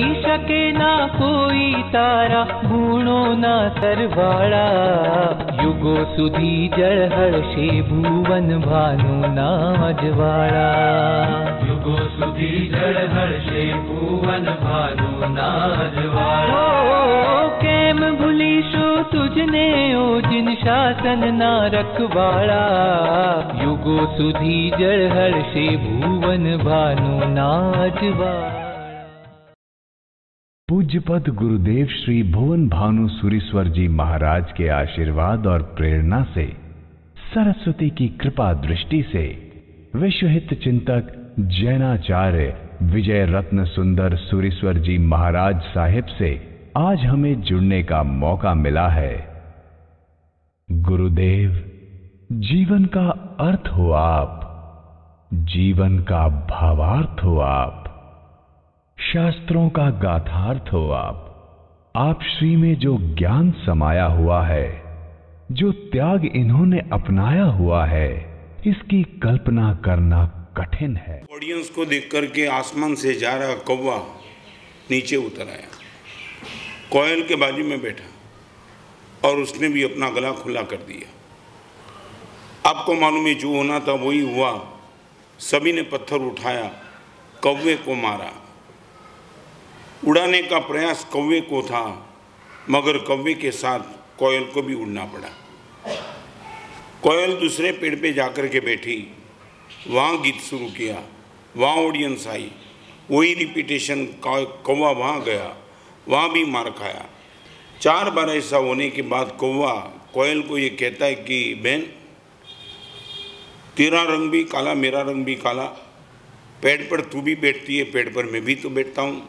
करी शके ना कोई तारा गुणों ना तरवाड़ा युगो सुधी जळहळशे भुवन भानु ना अजवाड़ा युगो सुधी जळहळशे भुवन भानु ना अजवाड़ा केम भूलीशो तुझने ओ जिन शासन ना रखवाड़ा युगो सुधी जळहळशे भुवन भानु ना अजवाड़ा। पूज्यपद गुरुदेव श्री भुवन भानु सुरीश्वर जी महाराज के आशीर्वाद और प्रेरणा से सरस्वती की कृपा दृष्टि से विश्वहित चिंतक जैनाचार्य विजय रत्न सुंदर सुरीश्वर जी महाराज साहिब से आज हमें जुड़ने का मौका मिला है। गुरुदेव, जीवन का अर्थ हो आप, जीवन का भावार्थ हो आप, शास्त्रों का गाथार्थ हो आप श्री में जो ज्ञान समाया हुआ है, जो त्याग इन्होंने अपनाया हुआ है, इसकी कल्पना करना कठिन है। ऑडियंस को देख करके आसमान से जा रहा कौवा नीचे उतर आया, कोयल के बाजू में बैठा और उसने भी अपना गला खुला कर दिया। आपको मालूम है जो होना था वही हुआ, सभी ने पत्थर उठाया, कौवे को मारा। उड़ाने का प्रयास कौवे को था, मगर कौवे के साथ कोयल को भी उड़ना पड़ा। कोयल दूसरे पेड़ पे जाकर के बैठी, वहाँ गीत शुरू किया, वहाँ ऑडियंस आई, वही रिपीटेशन, कौवा वहाँ गया, वहाँ भी मार खाया। 4 बार ऐसा होने के बाद कौवा कोयल को ये कहता है कि बहन, तेरा रंग भी काला, मेरा रंग भी काला, पेड़ पर तू भी बैठती है, पेड़ पर मैं भी तो बैठता हूँ,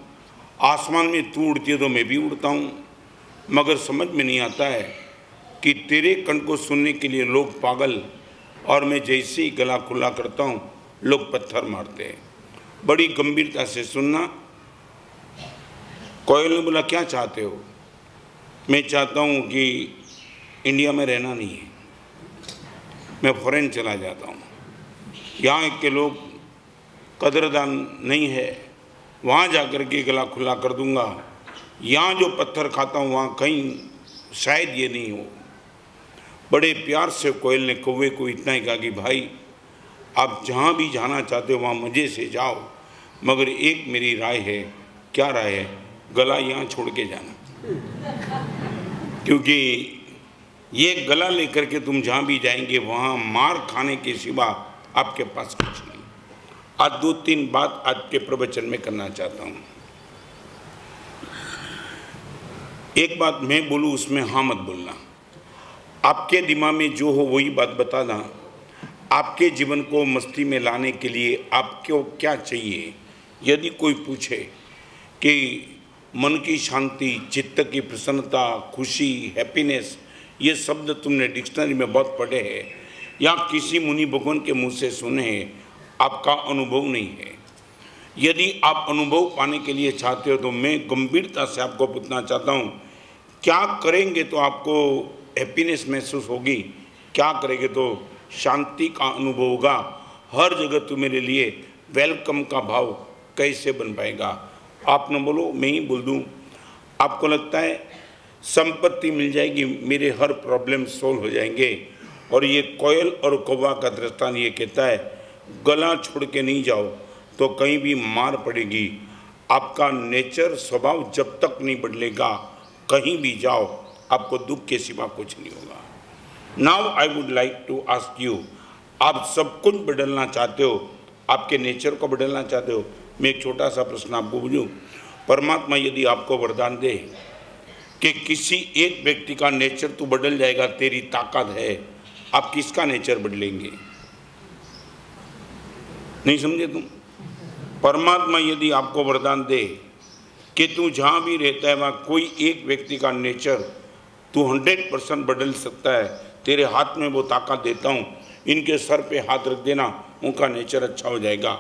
आसमान में तू उड़ती है तो मैं भी उड़ता हूँ, मगर समझ में नहीं आता है कि तेरे कंठ को सुनने के लिए लोग पागल और मैं जैसे ही गला खुला करता हूँ लोग पत्थर मारते हैं। बड़ी गंभीरता से सुनना। कोयल ने बोला, क्या चाहते हो? मैं चाहता हूँ कि इंडिया में रहना नहीं है, मैं फॉरेन चला जाता हूँ, यहाँ के लोग कदरदान नहीं है, वहाँ जाकर के गला खुला कर दूंगा, यहाँ जो पत्थर खाता हूँ वहाँ कहीं शायद ये नहीं हो। बड़े प्यार से कोयल ने कौवे को इतना ही कहा कि भाई, आप जहाँ भी जाना चाहते हो वहाँ मज़े से जाओ, मगर एक मेरी राय है। क्या राय है? गला यहाँ छोड़ के जाना, क्योंकि ये गला लेकर के तुम जहाँ भी जाएंगे वहाँ मार खाने के सिवा आपके पास कुछ नहीं। आज 2-3 बात आज के प्रवचन में करना चाहता हूँ। एक बात मैं बोलूँ उसमें हाँ मत बोलना, आपके दिमाग में जो हो वही बात बताना। आपके जीवन को मस्ती में लाने के लिए आपको क्या चाहिए? यदि कोई पूछे कि मन की शांति, चित्त की प्रसन्नता, खुशी, हैप्पीनेस, ये शब्द तुमने डिक्शनरी में बहुत पढ़े हैं या किसी मुनि भगवान के मुँह से सुने हैं, आपका अनुभव नहीं है। यदि आप अनुभव पाने के लिए चाहते हो तो मैं गंभीरता से आपको पूछना चाहता हूँ, क्या करेंगे तो आपको हैप्पीनेस महसूस होगी? क्या करेंगे तो शांति का अनुभव होगा? हर जगह तुम्हारे लिए वेलकम का भाव कैसे बन पाएगा? आप न बोलो, मैं ही बोल दूँ। आपको लगता है संपत्ति मिल जाएगी, मेरे हर प्रॉब्लम सोल्व हो जाएंगे, और ये कोयल और कौवा का दृष्टांत ये कहता है, गला छोड़ के नहीं जाओ तो कहीं भी मार पड़ेगी। आपका नेचर, स्वभाव जब तक नहीं बदलेगा, कहीं भी जाओ आपको दुख के सिवा कुछ नहीं होगा। Now I would like to ask you, आप सब कुछ बदलना चाहते हो, आपके नेचर को बदलना चाहते हो। मैं एक छोटा सा प्रश्न आपको पूछूं, परमात्मा यदि आपको वरदान दे कि किसी एक व्यक्ति का नेचर तो बदल जाएगा, तेरी ताकत है, आप किसका नेचर बदलेंगे? नहीं समझे तुम? परमात्मा यदि आपको वरदान दे कि तू जहाँ भी रहता है वहाँ कोई एक व्यक्ति का नेचर तू 100% बदल सकता है, तेरे हाथ में वो ताकत देता हूँ, इनके सर पे हाथ रख देना, उनका नेचर अच्छा हो जाएगा,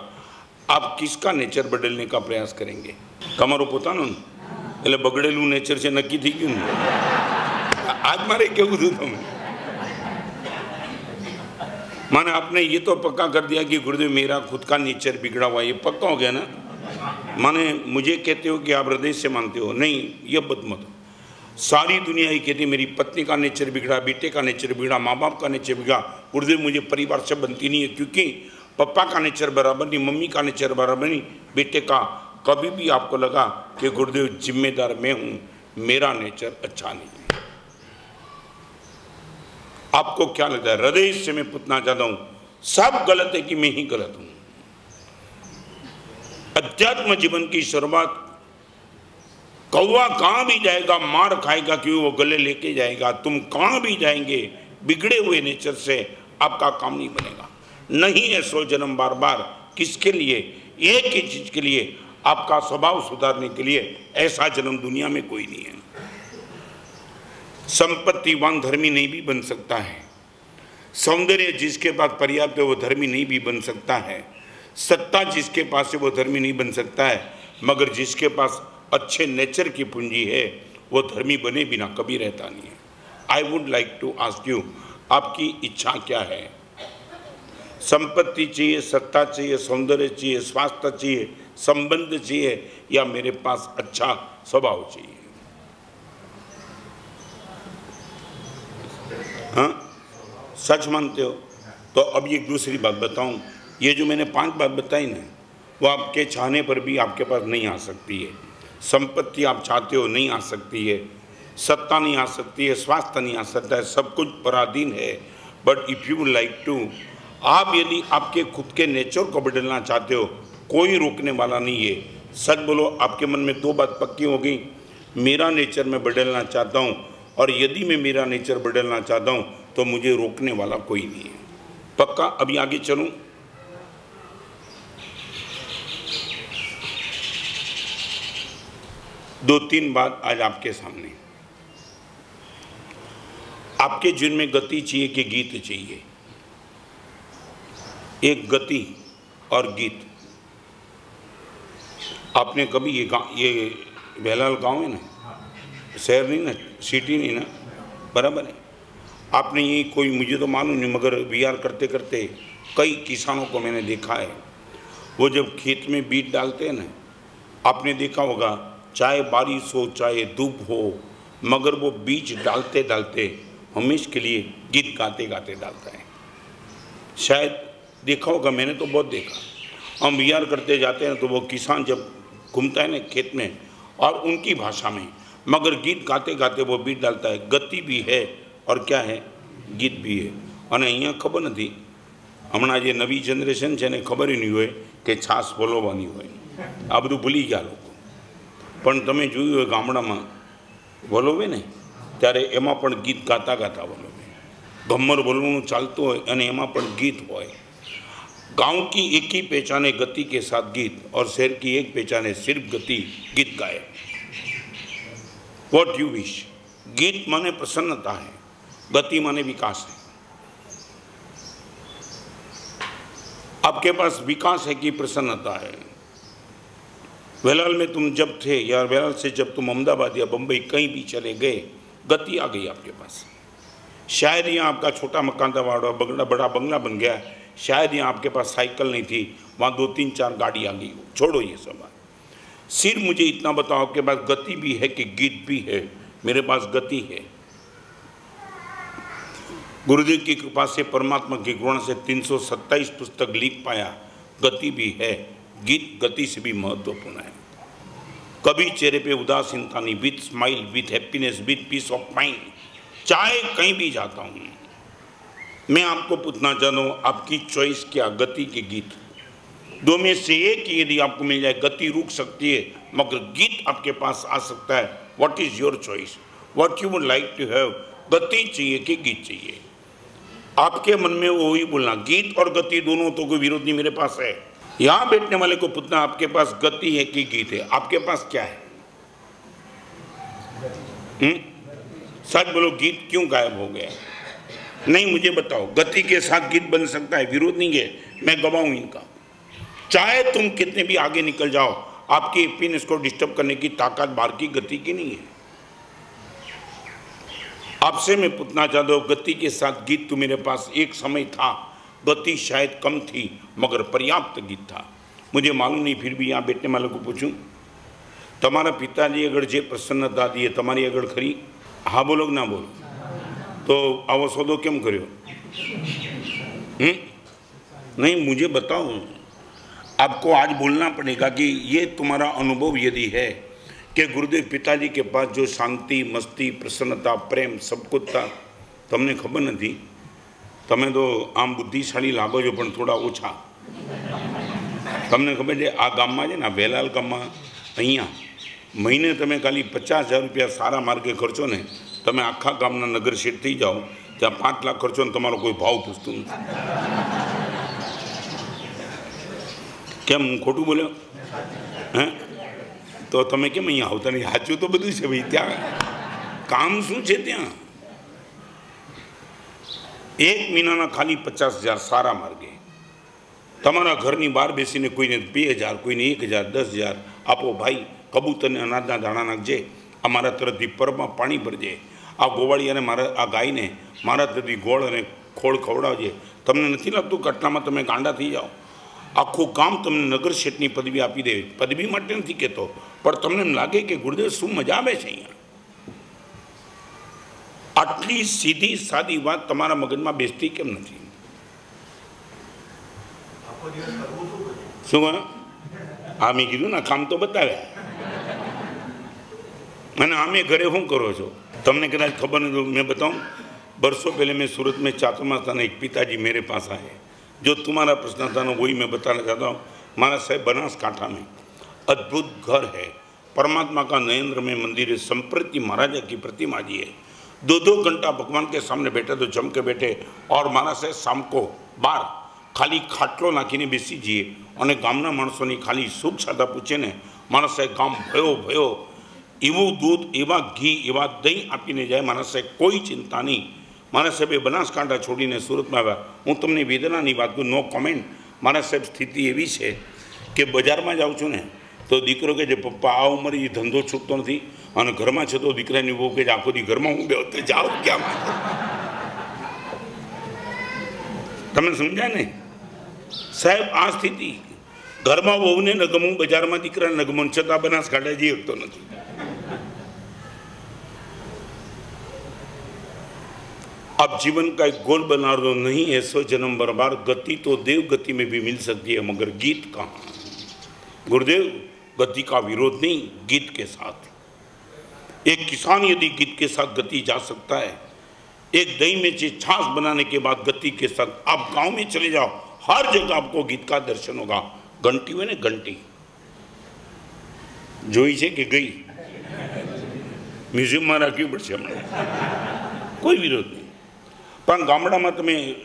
आप किसका नेचर बदलने का प्रयास करेंगे? તમારો પોતાનો એટલે બગડેલું નેચર છે, નક્કી થઈ ગયું ને? આજ મારે કેવું હતું તમે? माना आपने ये तो पक्का कर दिया कि गुरुदेव मेरा खुद का नेचर बिगड़ा हुआ है, ये पक्का हो गया ना। माने मुझे कहते हो कि आप हृदय से मानते हो, नहीं यह बदमत। सारी दुनिया ही कहती मेरी पत्नी का नेचर बिगड़ा, बेटे का नेचर बिगड़ा, माँ बाप का नेचर बिगड़ा, उर्दू मुझे परिवार से बनती नहीं है क्योंकि पापा का नेचर बराबर नहीं, मम्मी का नेचर बराबर नहीं, बेटे का। कभी भी आपको लगा कि गुरुदेव जिम्मेदार मैं हूं, मेरा नेचर अच्छा नहीं है? आपको क्या लगता है? हृदय से मैं पूछना चाहता हूं, सब गलत है कि मैं ही गलत हूं? अध्यात्म जीवन की शुरुआत, कौवा कहाँ भी जाएगा मार खाएगा क्यों, वो गले लेके जाएगा। तुम कहाँ भी जाएंगे बिगड़े हुए नेचर से आपका काम नहीं बनेगा। नहीं है सो जन्म बार बार, किसके लिए? एक ही चीज के लिए, आपका स्वभाव सुधारने के लिए। ऐसा जन्म दुनिया में कोई नहीं है। संपत्तिवान धर्मी नहीं भी बन सकता है, सौंदर्य जिसके पास पर्याप्त है वो धर्मी नहीं भी बन सकता है, सत्ता जिसके पास है वो धर्मी नहीं बन सकता है, मगर जिसके पास अच्छे नेचर की पूंजी है वो धर्मी बने बिना कभी रहता नहीं है। I would like to ask you, आपकी इच्छा क्या है? संपत्ति चाहिए, सत्ता चाहिए, सौंदर्य चाहिए, स्वास्थ्य चाहिए, संबंध चाहिए, या मेरे पास अच्छा स्वभाव चाहिए? हाँ, सच मानते हो? तो अब ये दूसरी बात बताऊं, ये जो मैंने 5 बात बताई ना, वो आपके चाहने पर भी आपके पास नहीं आ सकती है। संपत्ति आप चाहते हो, नहीं आ सकती है, सत्ता नहीं आ सकती है, स्वास्थ्य नहीं आ सकता है, सब कुछ पराधीन है। But if you like to, आप यदि आपके खुद के नेचर को बदलना चाहते हो, कोई रोकने वाला नहीं है। सच बोलो, आपके मन में 2 बात पक्की हो गई, मेरा नेचर मैं बदलना चाहता हूँ, और यदि मैं मेरा नेचर बदलना चाहता हूँ तो मुझे रोकने वाला कोई नहीं है। पक्का? अभी आगे चलूँ? दो 3 बात आज आपके सामने। आपके जीवन में गति चाहिए कि गीत चाहिए? एक गति और गीत। आपने कभी ये वेलाल गाँव है ना, शहर नहीं ना, सिटी नहीं ना, बराबर है? आपने ये कोई, मुझे तो मालूम नहीं मगर विहार करते करते कई किसानों को मैंने देखा है, वो जब खेत में बीज डालते हैं ना, आपने देखा होगा, चाहे बारिश हो चाहे धूप हो, मगर वो बीज डालते डालते हमेशा के लिए गीत गाते गाते डालता है। शायद देखा होगा, मैंने तो बहुत देखा। हम विहार करते जाते हैं तो वो किसान जब घूमता है ना खेत में, और उनकी भाषा में मगर गीत गाते गाते वो बीज डालता है। गति भी है और क्या है, गीत भी है। અને અહીંયા ખબર નથી, હમણાં જે નવી જનરેશન છે એને ખબર નહીં હોય કે છાસ બોલવાની હોય, આ બધું ભૂલી ગયા લોકો। પણ તમે જોયું હોય ગામડામાં બોલવે ને ત્યારે એમાં પણ ગીત ગાતા ગાતા બોલવે, ગમ્મર બોલવાનું ચાલતું હોય અને એમાં પણ ગીત હોય। गांव की एक ही पहचान है गति के साथ गीत, और शहर की एक पहचान है सिर्फ गति, गीत गाए। What you wish. गीत माने प्रसन्नता है, गति माने विकास है। आपके पास विकास है कि प्रसन्नता है? वेलाल में तुम जब थे या वेलाल से जब तुम अहमदाबाद या बम्बई कहीं भी चले गए, गति आ गई आपके पास। शायद यहाँ आपका छोटा मकान था, बड़ा बंगला बन गया। शायद यहाँ आपके पास साइकिल नहीं थी, वहाँ 2-3-4 गाड़ी आ गई हो। छोड़ो ये सब, सिर्फ मुझे इतना बताओ, आपके पास गति भी है कि गीत भी है? मेरे पास गति है। गुरुदेव की कृपा से, परमात्मा की करुणा से 327 पुस्तक लिख पाया। गति भी है, गीत गति से भी महत्वपूर्ण है। कभी चेहरे पे उदासीनता नहीं, with smile, with happiness, with peace of mind, चाहे कहीं भी जाता हूँ। मैं आपको पूछना चाहता हूँ, आपकी चॉइस क्या, गति के गीत? 2 में से एक यदि आपको मिल जाए, गति रुक सकती है मगर गीत आपके पास आ सकता है। What is your choice? What you would like to have? गति चाहिए कि गीत चाहिए? आपके मन में वो ही बोलना। गीत और गति दोनों तो कोई विरोध नहीं, मेरे पास है। यहाँ बैठने वाले को पूछना, आपके पास गति है कि गीत है? आपके पास क्या है? सच बोलो, गीत क्यों गायब हो गया? नहीं मुझे बताओ, गति के साथ गीत बन सकता है, विरोध नहीं है। मैं गवाऊँ इनका, चाहे तुम कितने भी आगे निकल जाओ, आपकी हैप्पीनेस को डिस्टर्ब करने की ताकत बाहर की गति की नहीं है। आपसे मैं पूछना चाहता हूँ, गति के साथ गीत तो मेरे पास एक समय था, गति शायद कम थी मगर पर्याप्त गीत था। मुझे मालूम नहीं, फिर भी यहाँ बैठने वालों को पूछूं, तुम्हारा पिताजी अगर जे प्रसन्नता दी है तुम्हारी अगर खरी, हाँ बोलो ना बोलो, तो आवा सौदो क्यों करो? नहीं, मुझे बताओ। आपको आज बोलना पड़ेगा कि ये तुम्हारा अनुभव यदि है कि गुरुदेव पिताजी के पास जो शांति, मस्ती, प्रसन्नता, प्रेम सब कुछ था, तमने खबर नहीं थी। तमें तो आम बुद्धिशाली लागो जो पण थोड़ा ओछा। तमने खबर है आ गाम में ना वेलाल गाम में अहींया महीने तमें खाली 50,000 रूपया सारा मार्गे खर्चो ने तमें आखा गामना नगर शेठ थी जाओ, त्या 5 लाख खर्चो ने तमारो कोई भाव पूछतो नथी। केम खोटू बोल्यो? हैं? तो तमें केम अहींया आवता नहीं? हाचू तो बधुं छे भाई, त्या काम शुं छे? त्या एक महीना ना खाली 50,000 सारा मार्गे तमारा घरनी बार बेसीने कोई ने 2,000, कोई ने 1,000, 10,000 आपो भाई कबूतर ने अनाजना दाणा नाखजे, आ मारा तरफथी परमा पाणी भरजे, आ गोवाळियाने मारा आ गायने मारा तरफथी गोळ अने खोळ खवडावजे। तमने नथी लागतुं के आटलामां तमे गांडा थई जाओ? आखुं गाम तमने नगर शेठनी पदवी आपी दे, पदवी माटे नथी कहेतो, पण तमने एम लागे के गुरुदेव शुं मजा आवे छे अहींया। आटली सीधी सादी बात तमारा मगज में बेसती केम नथी? शुं आ मैं कीधुं ना काम तो बताव्या मैंने। आमे घरे शू करो छो तमने कदाच खबर नहीं। मैं बताऊँ, बरसों पहले मैं सूरत में चातुर्मास था, एक पिताजी मेरे पास आए, जो तुम्हारा प्रश्न था ना वही मैं बताना चाहता हूँ। महाराज साहब, बनासकांठा में अद्भुत घर है, परमात्मा का नयेंद्र में मंदिर है, संप्रति महाराजा की प्रतिमा जी है। 2-2 घंटा भगवान के सामने बैठे तो जम के बैठे, और माना से शाम को बार खाली खाटलो नाखीने बेसी जीए और गामना माणसोनी खाली सुख साधा पूछे ने माना से गाम भयो भयो, एवं दूध, एवं घी, एवं दही आपीने जाए, माना से कोई चिंता नहीं। माना साहेब बनासकांठा छोड़ीने सूरत में आव्या। हूँ तमने वेदनानी बात करूँ, नो कॉमेंट। माना साहेब स्थिति एवी छे कि बजार में जाऊँ छूँ ने तो दीकरो कहे पप्पा आ उमरे ये धंधो छूटतो नथी, और घर में छो तो दीकरानी वो कहे आखो दी घर में हूँ बेहो तो जाओ क्या तमने समझाय ने साहेब? आ स्थिति घर में वहू ने नगमू, बजार में दीकरा नगमू, छता बनासकांठा जी हटतो नथी। अब जीवन का एक गोल बना दो, नहीं है 100 जन्म बर्बाद। गति तो देव गति में भी मिल सकती है, मगर गीत कहाँ? गुरुदेव गति का विरोध नहीं, गीत के साथ। एक किसान यदि गीत के साथ गति जा सकता है, एक दही में से छाछ बनाने के बाद गति के साथ आप गांव में चले जाओ, हर जगह आपको गीत का दर्शन होगा। घंटी हुए ना घंटी जोई से कि गई म्यूजियम में राखी पड़े, हमने कोई विरोध नहीं। पर गामड़ा में तमें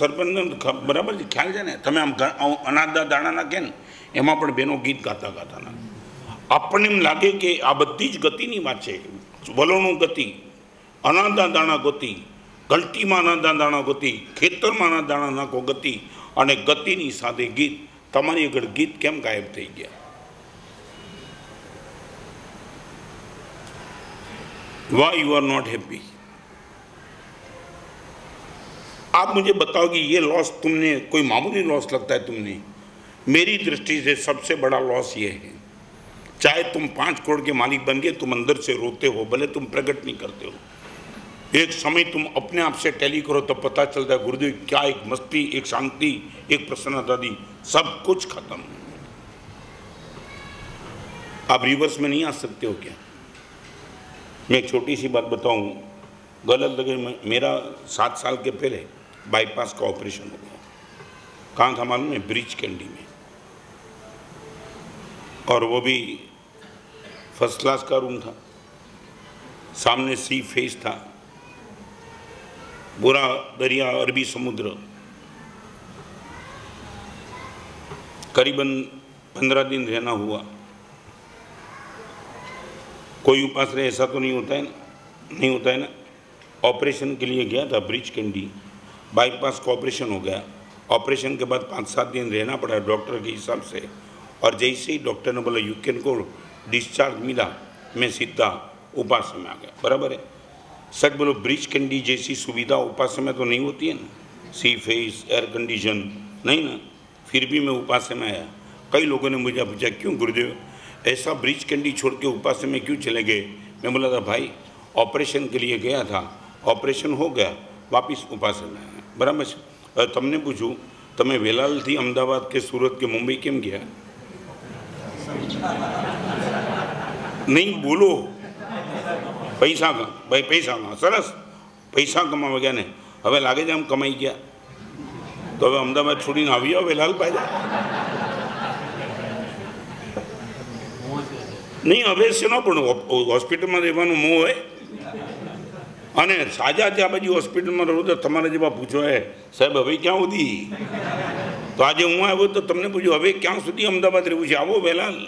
सरपंच बराबर ख्याल जाने तमें आम अनाजदा दाणा ना के एमां पण बेनो गीत गाता गाता ना आपने एम लागे कि आ बधी ज गतिनी वात छे। वलणों गति, अनादा दाणा गति, घंटी में अनादा दाणा गति, खेतर में अनादा दाणा नाखो गति, अने गतिनी साथे गीत। तमारी अगर गीत केम गायब थई गया? Why you are not happy? आप मुझे बताओ कि ये लॉस तुमने कोई मामूली लॉस लगता है? तुमने मेरी दृष्टि से सबसे बड़ा लॉस ये है, चाहे तुम 5 करोड़ के मालिक बन गए, तुम अंदर से रोते हो, भले तुम प्रकट नहीं करते हो। एक समय तुम अपने आप से टैली करो तब पता चलता है गुरुदेव क्या एक मस्ती, एक शांति, एक प्रसन्नता दी, सब कुछ खत्म। आप रिवर्स में नहीं आ सकते हो क्या? मैं एक छोटी सी बात बताऊँ, गलत लगे, मेरा 7 साल के पहले बाईपास का ऑपरेशन हो गया। कहाँ था मालूम है? ब्रिज कैंडी में, और वो भी फर्स्ट क्लास का रूम था, सामने सी फेस था, बुरा दरिया, अरबी समुद्र। करीबन 15 दिन रहना हुआ। कोई उपास रहे ऐसा तो नहीं होता है ना, नहीं होता है ना। ऑपरेशन के लिए गया था ब्रिज कैंडी, बाईपास का ऑपरेशन हो गया। ऑपरेशन के बाद 5-7 दिन रहना पड़ा डॉक्टर के हिसाब से, और जैसे ही डॉक्टर ने बोला यू कैन गो, डिस्चार्ज मिला, मैं सीधा उपास में आ गया। बराबर है? सच बोलो, ब्रिज कैंडी जैसी सुविधा उपास में तो नहीं होती है ना, सी फेस, एयर कंडीशन, नहीं ना। फिर भी मैं उपास में आया। कई लोगों ने मुझे पूछा क्यों गुरुदेव ऐसा ब्रिज कैंडी छोड़ के उपासना में क्यों चले गए। मैं बोला था भाई ऑपरेशन के लिए गया था, ऑपरेशन हो गया, वापस उपासना है बराबर। तुमने पूछू तमें वेलाल थी अहमदाबाद के सूरत के मुंबई केम गया नहीं बोलो पैसा का भाई पैसा का सरस पैसा कमा गया ने हमें लागे जाम कमाई गया तो हमें अहमदाबाद छोड़ी ना आवी वेलाल पाए नहीं हमें से ना पड़ो हॉस्पिटल में रहने मोह है अने साजा त्या बाजू हॉस्पिटल में रहो तो तमारा जब आप पूछो है साहब हवे क्या होती तो आज हूँ आयो तो तमने पूछो हवे क्या सुधी अहमदाबाद रहू छे आवो वेलाल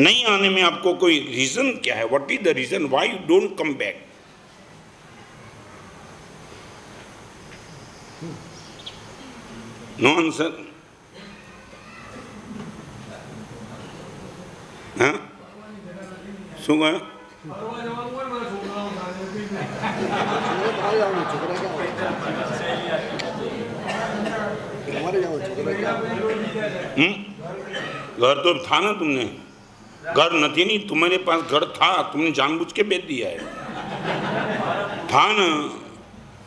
नहीं आने में आपको कोई रीजन क्या है। What is the reason why you don't come back. No answer. हाँ शू कह घर तो था ना तुमने घर नहीं नहीं तुम्हारे पास घर था तुमने जानबूझ के बेच दिया है था ना।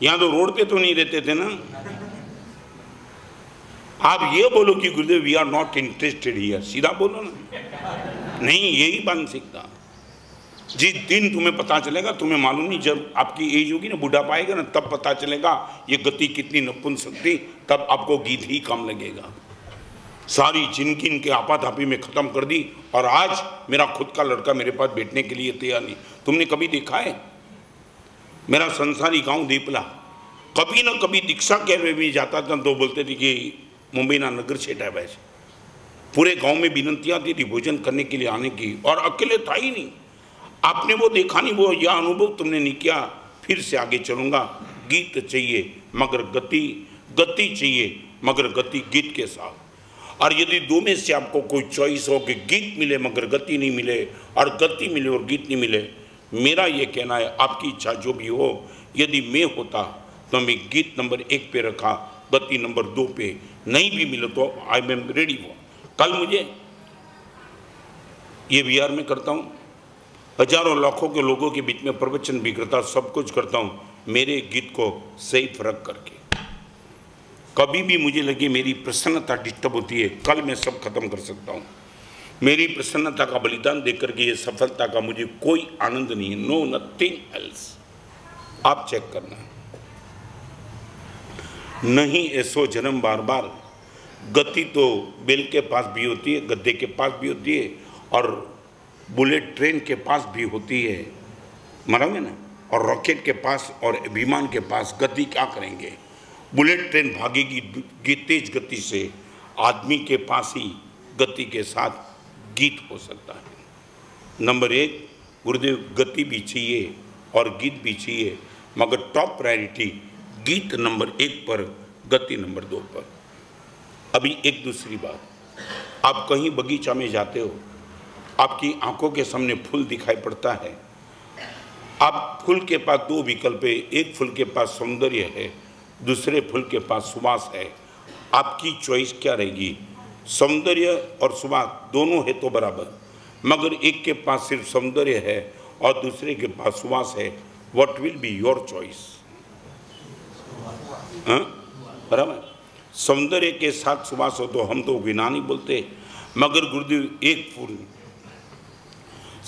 यहाँ तो रोड पे तो नहीं रहते थे ना। आप ये बोलो कि Gurudev we are not interested here सीधा बोलो ना। नहीं यही बन सकता। जिस दिन तुम्हें पता चलेगा तुम्हें मालूम नहीं जब आपकी एज होगी ना बुढ़ापा आएगा ना तब पता चलेगा ये गति कितनी नपुंसक थी तब आपको गीत ही काम लगेगा। सारी जिंदगी इनके आपाधापी में ख़त्म कर दी और आज मेरा खुद का लड़का मेरे पास बैठने के लिए तैयार नहीं। तुमने कभी देखा है मेरा संसारी गाँव दीपला कभी ना कभी दीक्षा कैब में भी जाता था तो बोलते थे कि मुंबई ना नगर छेटा बैच पूरे गाँव में विनती आती थी भोजन करने के लिए आने की और अकेले था ही नहीं। आपने वो देखा नहीं वो यह अनुभव तुमने नहीं किया। फिर से आगे चलूँगा। गीत चाहिए मगर गति, गति चाहिए मगर गति गीत के साथ। और यदि दो में से आपको कोई चॉइस हो कि गीत मिले मगर गति नहीं मिले और गति मिले और गीत नहीं मिले मेरा ये कहना है आपकी इच्छा जो भी हो यदि मैं होता तो मैं गीत नंबर 1 पे रखा गति नंबर 2 पे। नहीं भी मिले तो आई एम रेडी हुआ। कल मुझे ये बिहार में करता हूँ हजारों लाखों के लोगों के बीच में प्रवचन भी करता सब कुछ करता हूँ मेरे गीत को सेफ रख करके। कभी भी मुझे लगे मेरी प्रसन्नता डिस्टर्ब होती है कल मैं सब खत्म कर सकता हूँ। मेरी प्रसन्नता का बलिदान दे करके ये सफलता का मुझे कोई आनंद नहीं है। No nothing else. आप चेक करना। नहीं ऐसो जन्म बार बार। गति तो बेल के पास भी होती है गद्दे के पास भी होती है और बुलेट ट्रेन के पास भी होती है मालूम है ना और रॉकेट के पास और विमान के पास। गति क्या करेंगे बुलेट ट्रेन भागेगी तेज गति से। आदमी के पास ही गति के साथ गीत हो सकता है। नंबर 1 गुरुदेव गति भी चाहिए और गीत भी चाहिए मगर टॉप प्रायोरिटी गीत नंबर 1 पर गति नंबर 2 पर। अभी एक दूसरी बात आप कहीं बगीचा में जाते हो आपकी आंखों के सामने फूल दिखाई पड़ता है। आप फूल के पास 2 विकल्प है एक फूल के पास सौंदर्य है दूसरे फूल के पास सुवास है। आपकी चॉइस क्या रहेगी। सौंदर्य और सुवास दोनों है तो बराबर मगर एक के पास सिर्फ सौंदर्य है और दूसरे के पास सुवास है। What will be your choice. हाँ बराबर। सौंदर्य के साथ सुवास हो तो हम तो बिना नहीं बोलते मगर गुरुदेव एक फूल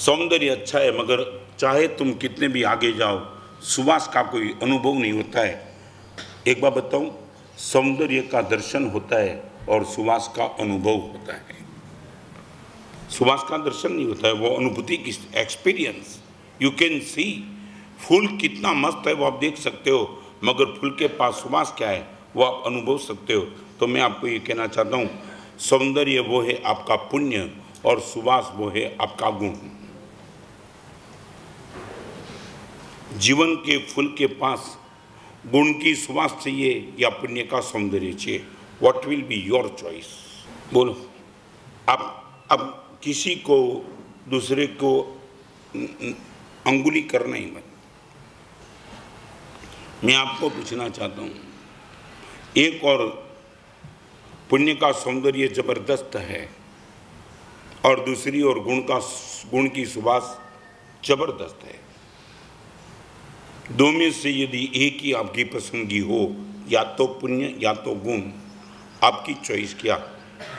सौंदर्य अच्छा है मगर चाहे तुम कितने भी आगे जाओ सुवास का कोई अनुभव नहीं होता है। एक बार बताऊं सौंदर्य का दर्शन होता है और सुवास का अनुभव होता है। सुवास का दर्शन नहीं होता है वो अनुभूति की एक्सपीरियंस। यू कैन सी फूल कितना मस्त है वो आप देख सकते हो मगर फूल के पास सुवास क्या है वो आप अनुभव सकते हो। तो मैं आपको ये कहना चाहता हूँ सौंदर्य वो है आपका पुण्य और सुवास वो है आपका गुण। जीवन के फूल के पास गुण की सुवास चाहिए या पुण्य का सौंदर्य चाहिए। What will be your choice. बोलो आप अब किसी को दूसरे को अंगुली करना ही मत। मैं आपको पूछना चाहता हूँ एक और पुण्य का सौंदर्य जबरदस्त है और दूसरी ओर गुण की सुवास जबरदस्त है। दो में से यदि एक ही आपकी पसंदगी हो, या तो पुण्य या तो गुण, आपकी चॉइस क्या।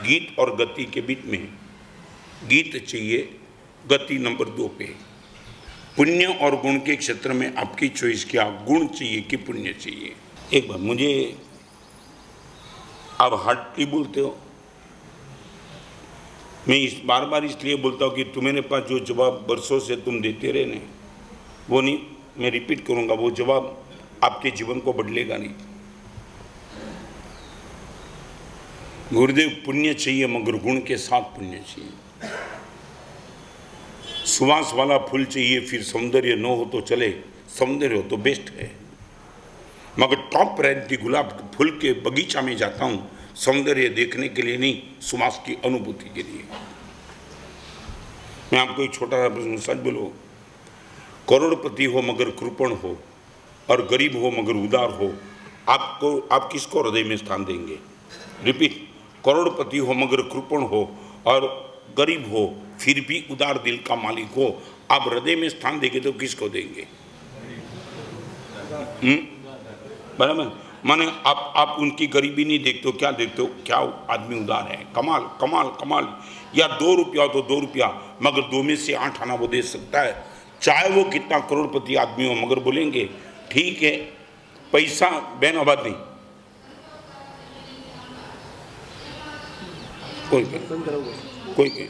गीत और गति के बीच में गीत चाहिए, गति नंबर 2 पे। पुण्य और गुण के क्षेत्र में आपकी चॉइस क्या, गुण चाहिए कि पुण्य चाहिए। एक बार मुझे आप हार्डली बोलते हो, मैं इस बार इसलिए बोलता हूँ कि तुम्हारे पास जो जवाब बरसों से तुम देते रहे नहीं, वो नहीं, मैं रिपीट करूँगा, वो जवाब आपके जीवन को बदलेगा नहीं। गुरुदेव पुण्य चाहिए मगर गुण के साथ पुण्य चाहिए। सुवास वाला फूल चाहिए, फिर सौंदर्य न हो तो चले, सौंदर्य हो तो बेस्ट है। मगर टॉप रैंक की गुलाब फूल के बगीचा में जाता हूँ सौंदर्य देखने के लिए नहीं, सुवास की अनुभूति के लिए। मैं आपको एक छोटा सा प्रश्न, सच बोलो, करोड़पति हो मगर कृपण हो और गरीब हो मगर उदार हो, आपको आप किसको हृदय में स्थान देंगे। रिपीट, करोड़पति हो मगर कृपण हो और गरीब हो फिर भी उदार दिल का मालिक हो, आप हृदय में स्थान देंगे तो किसको देंगे। बराबर, माने आप उनकी गरीबी नहीं देखते हो, क्या देखते हो, क्या आदमी उदार है, कमाल कमाल कमाल। या 2 रुपया हो तो 2 रुपया, मगर 2 में से 8 आना वो दे सकता है, चाहे वो कितना करोड़पति आदमी हो, मगर बोलेंगे ठीक है पैसा बैन आबाद नहीं। कोई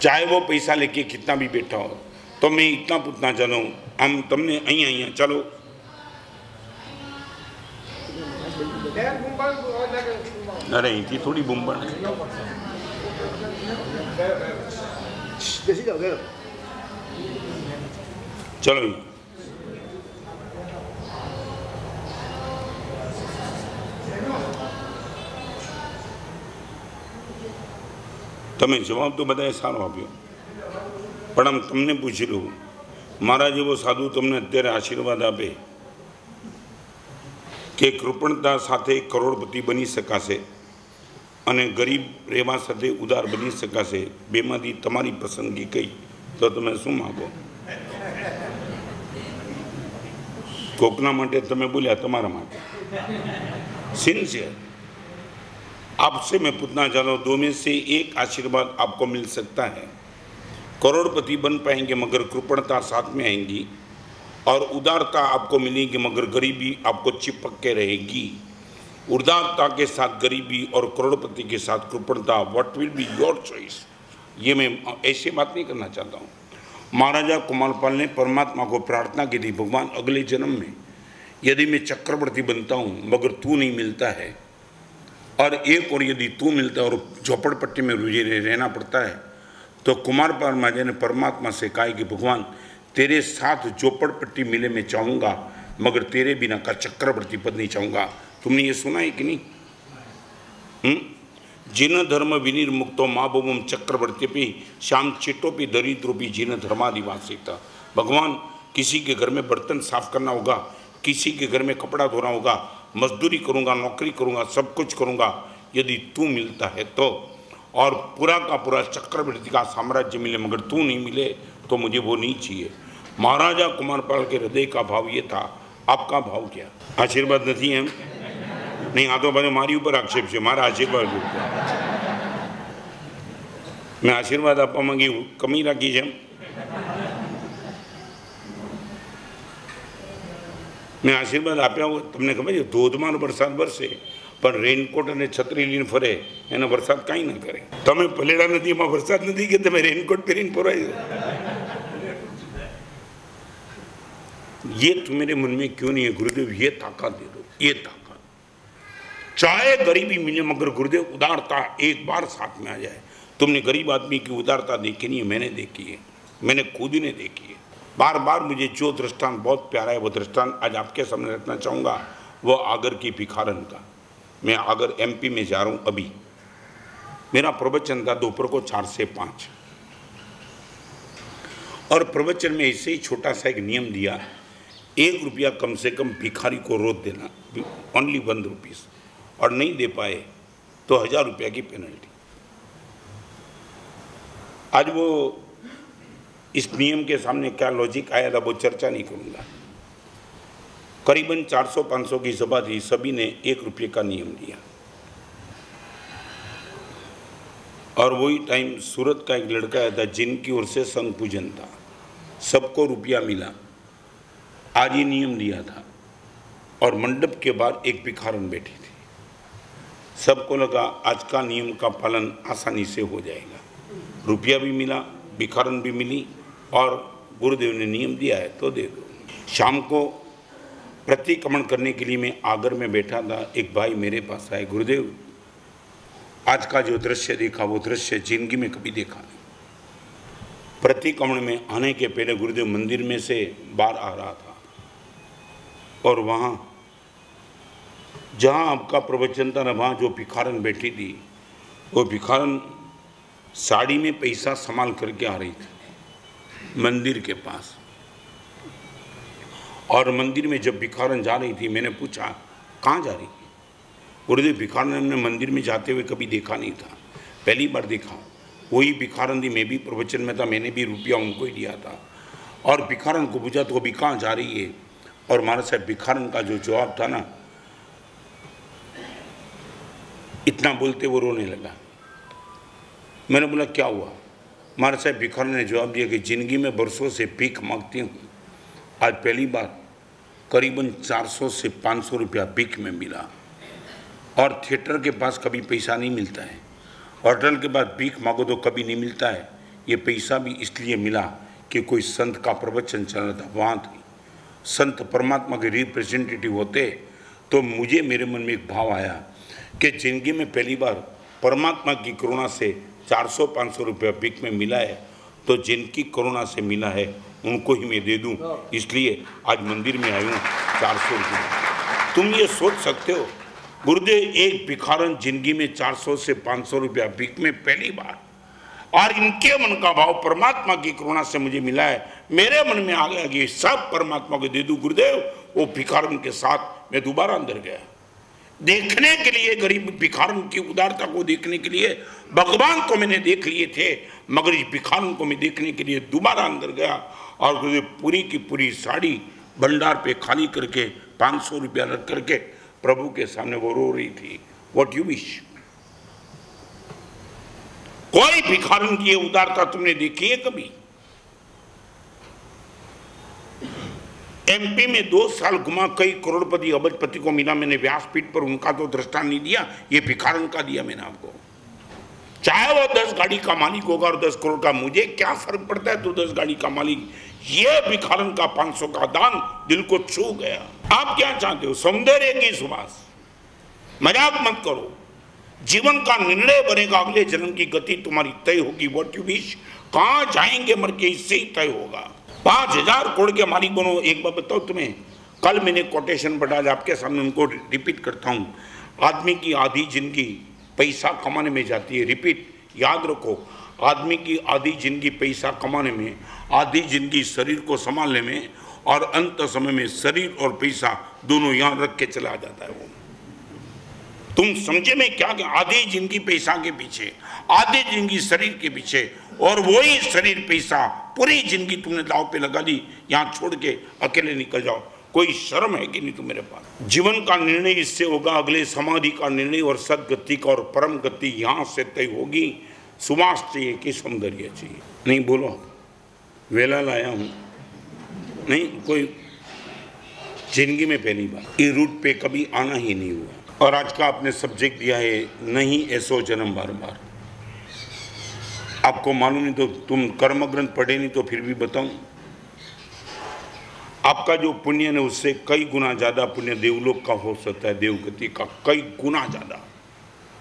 चाहे वो पैसा लेके कितना भी बैठा हो। तो मैं इतना पूछना चाहूँ, हम तमने अँ चलो अरे इतनी थोड़ी बुम्बन है, चलो तमें जवाब तो बताए सारो आप, पण हम तमने पूछी लू, मारा जेवो साधु तमने अत्यारे आशीर्वाद आपे के कृपणता साथे करोड़पति बनी शकाशे अने गरीब रहेवा साथे उदार बनी शकाशे, बेमांथी तमारी पसंदगी कई तो तमे शुं मांगो। कोकना माटे तमे बोल्या, तमारा माटे सिंसियर आपसे मैं पूछना चाहता हूँ, 2 में से 1 आशीर्वाद आपको मिल सकता है। करोड़पति बन पाएंगे मगर कृपणता साथ में आएंगी और उदारता आपको मिलेगी मगर गरीबी आपको चिपक के रहेगी। उदारता के साथ गरीबी और करोड़पति के साथ कृपणता, what will be your choice. ये मैं ऐसे बात नहीं करना चाहता हूँ। महाराजा कुमारपाल ने परमात्मा को प्रार्थना की थी, भगवान अगले जन्म में यदि मैं चक्रवर्ती बनता हूँ मगर तू नहीं मिलता है, और एक और यदि तू मिलता है और झोपड़पट्टी में रुझे रहना पड़ता है, तो कुमार महाराज ने परमात्मा से कहा कि भगवान तेरे साथ झोपड़पट्टी मिले मैं चाहूँगा मगर तेरे बिना का चक्रवर्ती पद नहीं चाहूँगा। तुमने ये सुना है कि नहीं। जीर्ण धर्म विनिर मुक्तो माँ बोम चक्रवर्ती पे श्याम चिट्टो पे दरिद्रो भी जीर्ण धर्मादिवासिकता। भगवान किसी के घर में बर्तन साफ करना होगा, किसी के घर में कपड़ा धोना होगा, मजदूरी करूंगा, नौकरी करूंगा, सब कुछ करूंगा यदि तू मिलता है तो, और पूरा का पूरा चक्रवर्ती का साम्राज्य मिले मगर तू नहीं मिले तो मुझे वो नहीं चाहिए। महाराजा कुमारपाल के हृदय का भाव ये था, आपका भाव क्या। आशीर्वाद नहीं है नहीं, हाँ तो भाई मारी ऊपर आक्षेप से मारा आशीर्वाद, मैं आशीर्वाद आप मांगी कमी राखी है, मैं आशीर्वाद आप तमने खबर है। धोधमार वरसाद वरसे पर रेनकोट ने छतरी लीने फरे एने वरसाद कहीं ना करे। तमे पलेड़ा नदी में वरसाद नदी के तमे रेनकोट पहरीने फराई, ये तुम्हारे मन में क्यों नहीं है। गुरुदेव ये ताकत दे दो, ये ताकत, चाहे गरीबी मिले मगर गुरुदेव उदारता एक बार साथ में आ जाए। तुमने गरीब आदमी की उदारता देखी नहीं है, मैंने देखी है, मैंने खुद ने देखी है। बार बार मुझे जो दृष्टांत बहुत प्यारा है, वो दृष्टांत आज आपके सामने रखना चाहूँगा, वो आगर की भिखारन का। मैं आगर एमपी में जा रहा हूँ अभी, मेरा प्रवचन था दोपहर को 4 से 5, और प्रवचन में ऐसे ही छोटा सा एक नियम दिया, 1 रुपया कम से कम भिखारी को रोज देना, ओनली 1 रुपीस। और नहीं दे पाए तो 1000 रुपया की पेनल्टी। आज वो इस नियम के सामने क्या लॉजिक आया था वो चर्चा नहीं करूँगा। करीबन 400-500 की सभा थी, सभी ने 1 रुपये का नियम दिया। और वही टाइम सूरत का एक लड़का आया था जिनकी ओर से संघ पूजन था, सबको रुपया मिला। आज ये नियम दिया था और मंडप के बाहर एक भिखारन बैठी थी। सबको लगा आज का नियम का पालन आसानी से हो जाएगा, रुपया भी मिला, भिखारन भी मिली और गुरुदेव ने नियम दिया है तो दे दो। शाम को प्रतिक्रमण करने के लिए मैं आगर में बैठा था, एक भाई मेरे पास आए, गुरुदेव आज का जो दृश्य देखा वो दृश्य जिंदगी में कभी देखा नहीं। प्रतिक्रमण में आने के पहले गुरुदेव मंदिर में से बाहर आ रहा था और वहाँ जहाँ आपका प्रवचन था ना, वहाँ जो भिखारन बैठी थी वो भिखारन साड़ी में पैसा संभाल करके आ रही थी मंदिर के पास। और मंदिर में जब भिखारन जा रही थी मैंने पूछा कहाँ जा रही है, गुरुदेव भिखारन हमने मंदिर में जाते हुए कभी देखा नहीं था, पहली बार देखा। वही भिखारन थी, मैं भी प्रवचन में था, मैंने भी रुपया उनको ही दिया था। और भिखारन को पूछा तो अभी कहाँ जा रही है, और महाराज साहब भिखारन का जो जवाब था ना, इतना बोलते वो रोने लगा। मैंने बोला क्या हुआ, महाराज साहब भिखारन ने जवाब दिया कि जिंदगी में बरसों से भीख मांगती हूँ, आज पहली बार करीबन 400 से 500 रुपया भीख में मिला। और थिएटर के पास कभी पैसा नहीं मिलता है, होटल के पास भीख मांगो तो कभी नहीं मिलता है। ये पैसा भी इसलिए मिला कि कोई संत का प्रवचन चल रहा था, वहाँ थी संत परमात्मा के रिप्रेजेंटेटिव होते। तो मुझे मेरे मन में एक भाव आया कि जिंदगी में पहली बार परमात्मा की करुणा से 400-500 रुपया भीख में मिला है, तो जिनकी करुणा से मिला है उनको ही मैं दे दूं, इसलिए आज मंदिर में आई हूँ 400 रुपये। तुम ये सोच सकते हो गुरुदेव, एक भिखारन जिंदगी में 400 से 500 रुपया भीख में पहली बार, और इनके मन का भाव परमात्मा की करुणा से मुझे मिला है। मेरे मन में आ गया कि सब परमात्मा को दे दूं गुरुदेव। वो भिखारन के साथ मैं दोबारा अंदर गया, देखने के लिए गरीब भिखारन की उदारता को देखने के लिए। भगवान को मैंने देख लिए थे मगर इस भिखारन को मैं देखने के लिए दोबारा अंदर गया। और गुरुदेव पूरी की पूरी साड़ी भंडार पे खाली करके 500 रुपया रख करके प्रभु के सामने वो रो रही थी। What you wish. कोई भिखारन की उदारता तुमने देखी है कभी? एमपी में 2 साल घुमा, कई करोड़पति अबजपति को मिला। मैंने व्यासपीठ पर उनका तो दृष्टांत नहीं दिया, ये भिखारन का दिया मैंने आपको। चाहे वो 10 गाड़ी का मालिक होगा और 10 करोड़ का, मुझे क्या फर्क पड़ता है तो 10 गाड़ी का मालिक। ये भिखारन का 500 का दान दिल को छू गया। आप क्या चाहते हो? सौंदर्य की सुबास। मजाक मत करो, जीवन का निर्णय बनेगा, अगले जन्म की गति तुम्हारी तय होगी। What you wish. कहाँ जाएंगे मर के इससे ही तय होगा। 5000 करोड़ के मालिक बनो। एक बात बताओ तुम्हें, कल मैंने कोटेशन पढ़ा आपके सामने, उनको रिपीट करता हूँ। आदमी की आधी जिंदगी पैसा कमाने में जाती है। रिपीट, याद रखो, आदमी की आधी जिंदगी पैसा कमाने में, आधी जिंदगी शरीर को संभालने में, और अंत समय में शरीर और पैसा दोनों यहाँ रख के चला जाता है। वो तुम समझे में क्या? आधी जिंदगी पैसा के पीछे, आधी जिंदगी शरीर के पीछे, और वही शरीर पैसा पूरी जिंदगी तुमने दाव पे लगा दी। यहाँ छोड़ के अकेले निकल जाओ, कोई शर्म है कि नहीं तुम्हारे पास? जीवन का निर्णय इससे होगा, अगले समाधि का निर्णय और सदगति का और परम गति यहाँ से तय होगी। सुवास चाहिए कि सौंदर्य चाहिए? नहीं बोलो, वेला लाया हूँ। नहीं, कोई जिंदगी में पहली बार ये रूट पे कभी आना ही नहीं हुआ। और आज का आपने सब्जेक्ट दिया है नहीं ऐसो जन्म बार बार। आपको मालूम नहीं तो तुम कर्म ग्रंथ पढ़े नहीं तो फिर भी बताऊं, आपका जो पुण्य है उससे कई गुना ज़्यादा पुण्य देवलोक का हो सकता है, देवगति का कई गुना ज़्यादा।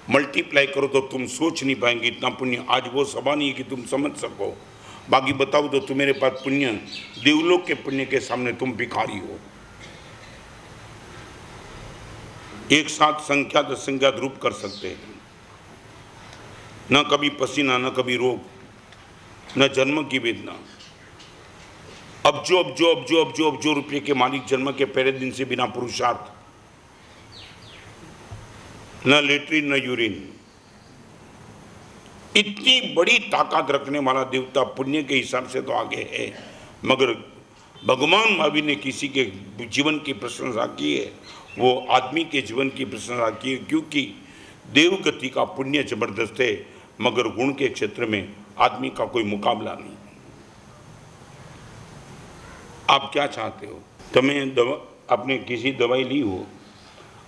मल्टीप्लाई करो तो तुम सोच नहीं पाएंगे इतना पुण्य। आज वो सभा नहीं है कि तुम समझ सको, बाकी बताओ तो तुम्हारे पास पुण्य देवलोक के पुण्य के सामने तुम भिखारी हो। एक साथ संख्या 10 संख्या रूप कर सकते हैं। न कभी पसीना, न कभी रोग, न जन्म की वेदना। अब जो रुपये के मालिक जन्म के पहले दिन से बिना पुरुषार्थ। ना लेट्रिन ना यूरिन। इतनी बड़ी ताकत रखने वाला देवता पुण्य के हिसाब से तो आगे है, मगर भगवान महावीर ने किसी के जीवन की प्रशंसा की है, वो आदमी के जीवन की प्रशंसा की है, क्योंकि देवगति का पुण्य जबरदस्त है मगर गुण के क्षेत्र में आदमी का कोई मुकाबला नहीं। आप क्या चाहते हो? तुम्हें आपने किसी दवाई ली हो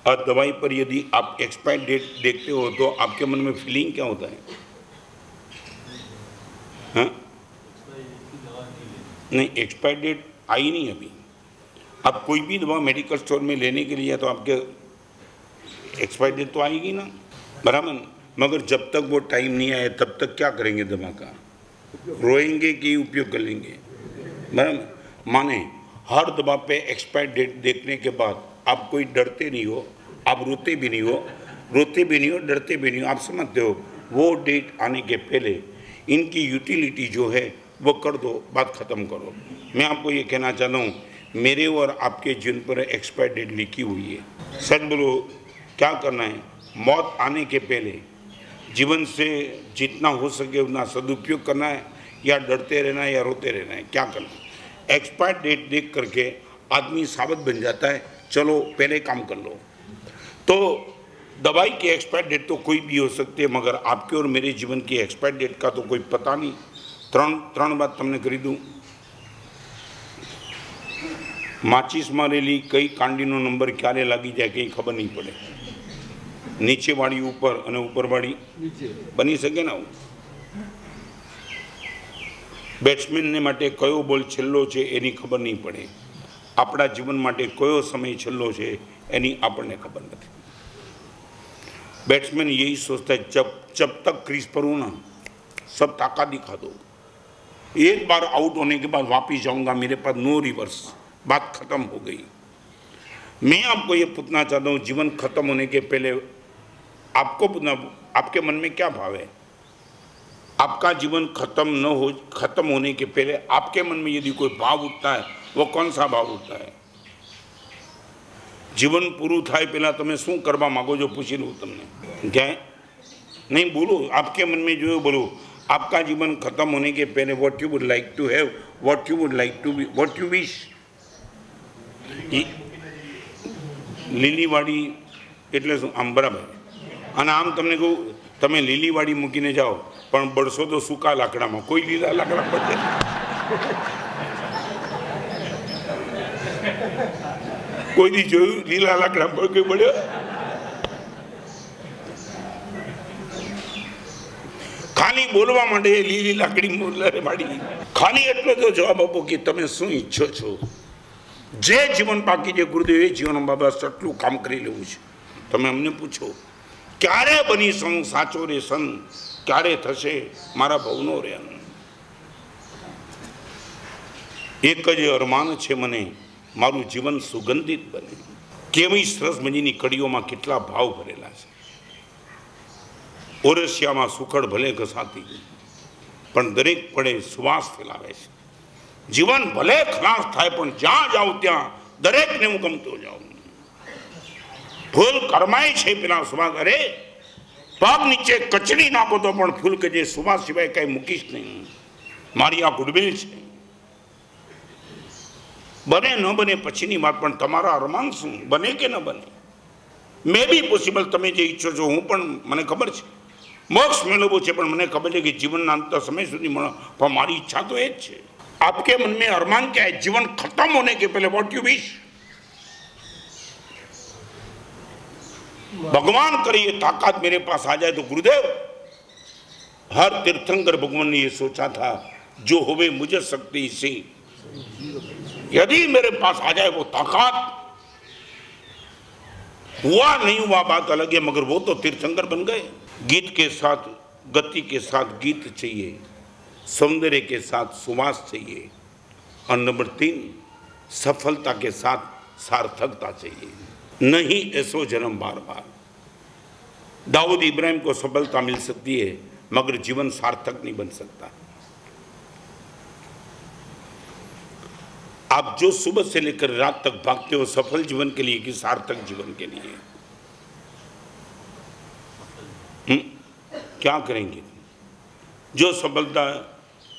और दवाई पर यदि आप एक्सपायरी डेट देखते हो तो आपके मन में फीलिंग क्या होता है? हाँ? नहीं, एक्सपायरी डेट आई नहीं अभी। आप कोई भी दवा मेडिकल स्टोर में लेने के लिए तो आपके एक्सपायरी डेट तो आएगी ना, बराबर। मगर जब तक वो टाइम नहीं आए तब तक क्या करेंगे? दवा का रोएंगे कि उपयोग कर लेंगे? बराबर। माने हर दवा पे एक्सपायरी डेट देखने के बाद आप कोई डरते नहीं हो, आप रोते भी नहीं हो, डरते भी नहीं हो। आप समझते हो वो डेट आने के पहले इनकी यूटिलिटी जो है वो कर दो, बात ख़त्म करो। मैं आपको ये कहना चाहता हूँ, मेरे और आपके जीवन पर एक्सपायरी डेट लिखी हुई है। सच बोलो, क्या करना है? मौत आने के पहले जीवन से जितना हो सके उतना सदुपयोग करना है, या डरते रहना है या रोते रहना है, क्या करना है? एक्सपायरी डेट देख करके आदमी सावध बन जाता है, चलो पहले काम कर लो। तो दवाई की एक्सपायरी डेट तो कोई भी हो सकती है, मगर आपके और मेरे जीवन की एक्सपायरी डेट का तो कोई पता नहीं। त्रण बात तमने करी दूँ। माचिस मारेली कई कांडीनो नंबर क्यारे लागी जाए कहीं खबर नहीं पड़े। नीचे वाड़ी ऊपर अने ऊपर वाड़ी बनी सके ना। बेट्समेनने माटे कयो बॉल छेल्लो छे एनी खबर नहीं पड़े। आपड़ा जीवन माटे कयो समय छेल्लो छे एनी आपने खबर नहीं। बैट्समैन यही सोचता है, जब तक क्रीज पर हूँ ना सब ताकत दिखा दो, एक बार आउट होने के बाद वापस जाऊंगा, मेरे पास नो रिवर्स, बात खत्म हो गई। मैं आपको ये पूछना चाहता हूँ, जीवन खत्म होने के पहले आपको पूछना, आपके मन में क्या भाव है? आपका जीवन खत्म होने के पहले आपके मन में यदि कोई भाव उठता है, वो कौन सा भाव उठता है? जीवन पूरू थाय पहला तुम्हें शू करवा मांगो जो पूछी लो तुमने, क्या है? नहीं बोलो, आपके मन में जो है बोलो। आपका जीवन खत्म होने के पहले what you would like to have, what you would like to be, what you wish. લીલીવાડી એટલે શું? આમ બરાબર, અને આમ તમને કહું, તમે લીલીવાડી મૂકીને જાઓ પણ બળશો તો સૂકા લાકડામાં, કોઈ લીલા લાકડા પડશે। કોઈ દી જોયું લીલા લાકડા પર કોઈ પડ્યો? ખાલી બોલવા માટે લીલી લાકડી વાળી, ખાલી એટલો તો જવાબ આપો કે તમે શું ઈચ્છો છો। जे जीवन बाकी जे गुरुदेव जीवन बाबा सटलू काम करी लेवू छे। तमे अमने पूछो, क्यारे बनी संग साचो रे संग, क्यारे थशे मारा भवनो रे अंग। एक ज अरमान छे मने, मारू जीवन सुगंधित बने। केवी सरस मजीनी कड़ीओ में केटला भाव भरेला छे। ओरसिया में सुखड़ भले घसाती पण दरेक पड़े सुवास फैलावे छे। जीवन भले खलास थाय पण ज्यां जाओ त्यां दरेक ने हूँ गमतो जाऊँ। फूल करमाय छे बिना सुवास, अरे पग नीचे कचड़ी नाखो तो पण फूल के जे सुवास सिवाय कई मुकीश नहीं। मारी आ गुडविल छे, बने न बने पछीनी वात पण तमारा अरमान शू, बने के न बने। मे बी पॉसिबल तमे जे इच्छो छो हूँ पण मने खबर छे मोक्ष मेळवो छे, पण मने खबर छे कि जीवन अंत समय सुधी मने, पण मारी इच्छा तो एज छे। आपके मन में अरमान क्या है? जीवन खत्म होने के पहले व्हाट यू विश। भगवान करे ये ताकत मेरे पास आ जाए तो गुरुदेव, हर तीर्थंकर भगवान ने ये सोचा था, जो होवे मुझे शक्ति से, यदि मेरे पास आ जाए वो ताकत। हुआ नहीं हुआ बात अलग है, मगर वो तो तीर्थंकर बन गए। गीत के साथ गति के साथ गीत चाहिए, सौंदर्य के साथ सुवास चाहिए, और नंबर 3 सफलता के साथ सार्थकता चाहिए। नहीं ऐसो जन्म बार बार। दाऊद इब्राहिम को सफलता मिल सकती है मगर जीवन सार्थक नहीं बन सकता। आप जो सुबह से लेकर रात तक भागते हो सफल जीवन के लिए कि सार्थक जीवन के लिए, क्या करेंगे? जो सफलता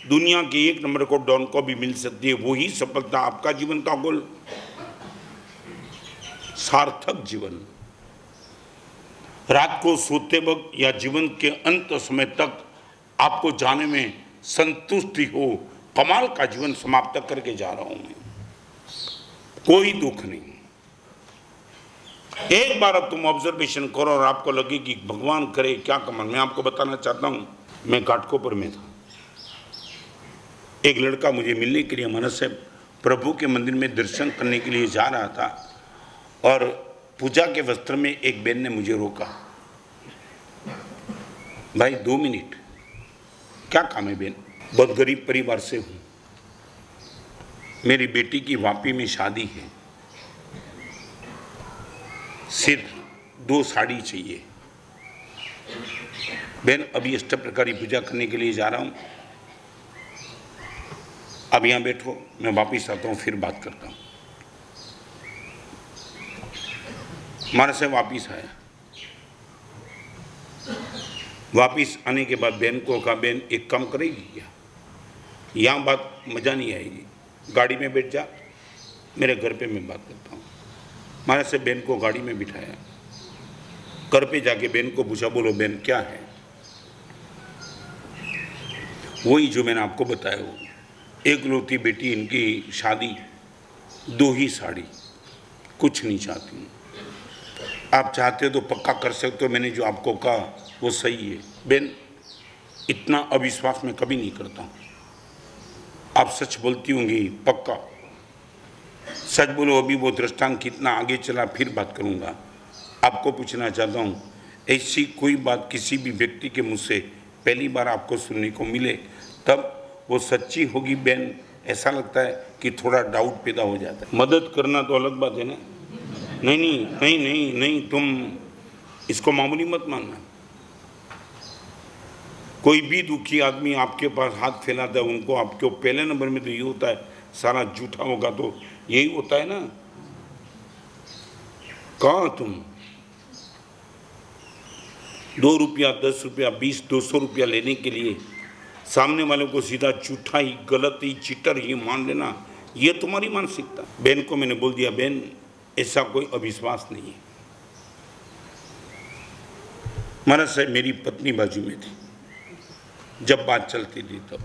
दुनिया के 1 नंबर को डॉन को भी मिल सकती है, वही सफलता आपका जीवन का गोल, सार्थक जीवन। रात को सोते वक्त या जीवन के अंत समय तक आपको जाने में संतुष्टि हो, कमाल का जीवन समाप्त करके जा रहा हूं मैं, कोई दुख नहीं। एक बार अब तुम ऑब्जर्वेशन करो और आपको लगे कि भगवान करे क्या कमाल। मैं आपको बताना चाहता हूं, मैं घाटकोपर में था, एक लड़का मुझे मिलने के लिए मनस से प्रभु के मंदिर में दर्शन करने के लिए जा रहा था और पूजा के वस्त्र में एक बहन ने मुझे रोका, भाई 2 मिनट, क्या काम है बहन? बहुत गरीब परिवार से हूँ, मेरी बेटी की वापी में शादी है, सिर्फ 2 साड़ी चाहिए। बहन अभी अष्टप्रकारी पूजा करने के लिए जा रहा हूँ, अब यहाँ बैठो, मैं वापस आता हूँ फिर बात करता हूँ। हमारे से वापिस आया, वापिस आने के बाद बहन को कहा, बहन एक काम करेगी क्या? यहाँ बात मज़ा नहीं आएगी, गाड़ी में बैठ जा, मेरे घर पे मैं बात करता हूँ। हमारे से बहन को गाड़ी में बिठाया, घर पे जाके बहन को पूछा, बोलो बहन क्या है? वही जो मैंने आपको बताया, वो एकलौती बेटी, इनकी शादी, 2 ही साड़ी, कुछ नहीं चाहती हूँ। आप चाहते हो तो पक्का कर सकते हो, मैंने जो आपको कहा वो सही है। बहन इतना अविश्वास मैं कभी नहीं करता हूँ, आप सच बोलती होंगी, पक्का सच बोलो। अभी वो दृष्टांत कितना आगे चला फिर बात करूँगा। आपको पूछना चाहता हूँ, ऐसी कोई बात किसी भी व्यक्ति के मुँह से पहली बार आपको सुनने को मिले तब वो सच्ची होगी बहन, ऐसा लगता है कि थोड़ा डाउट पैदा हो जाता है। मदद करना तो अलग बात है ना, नहीं नहीं नहीं नहीं नहीं, तुम इसको मामूली मत मानना। कोई भी दुखी आदमी आपके पास हाथ फैलाता है, उनको आपके पहले नंबर में तो ये होता है, सारा झूठा होगा तो यही होता है ना। कहाँ तुम 2 रुपया, 10 रुपया, 20, 200 रुपया लेने के लिए सामने वाले को सीधा झूठा ही, गलत ही, चीटर ही मान लेना, ये तुम्हारी मानसिकता। बहन को मैंने बोल दिया, बहन ऐसा कोई अविश्वास नहीं है। महाराज साहब मेरी पत्नी बाजू में थी जब बात चलती थी, तब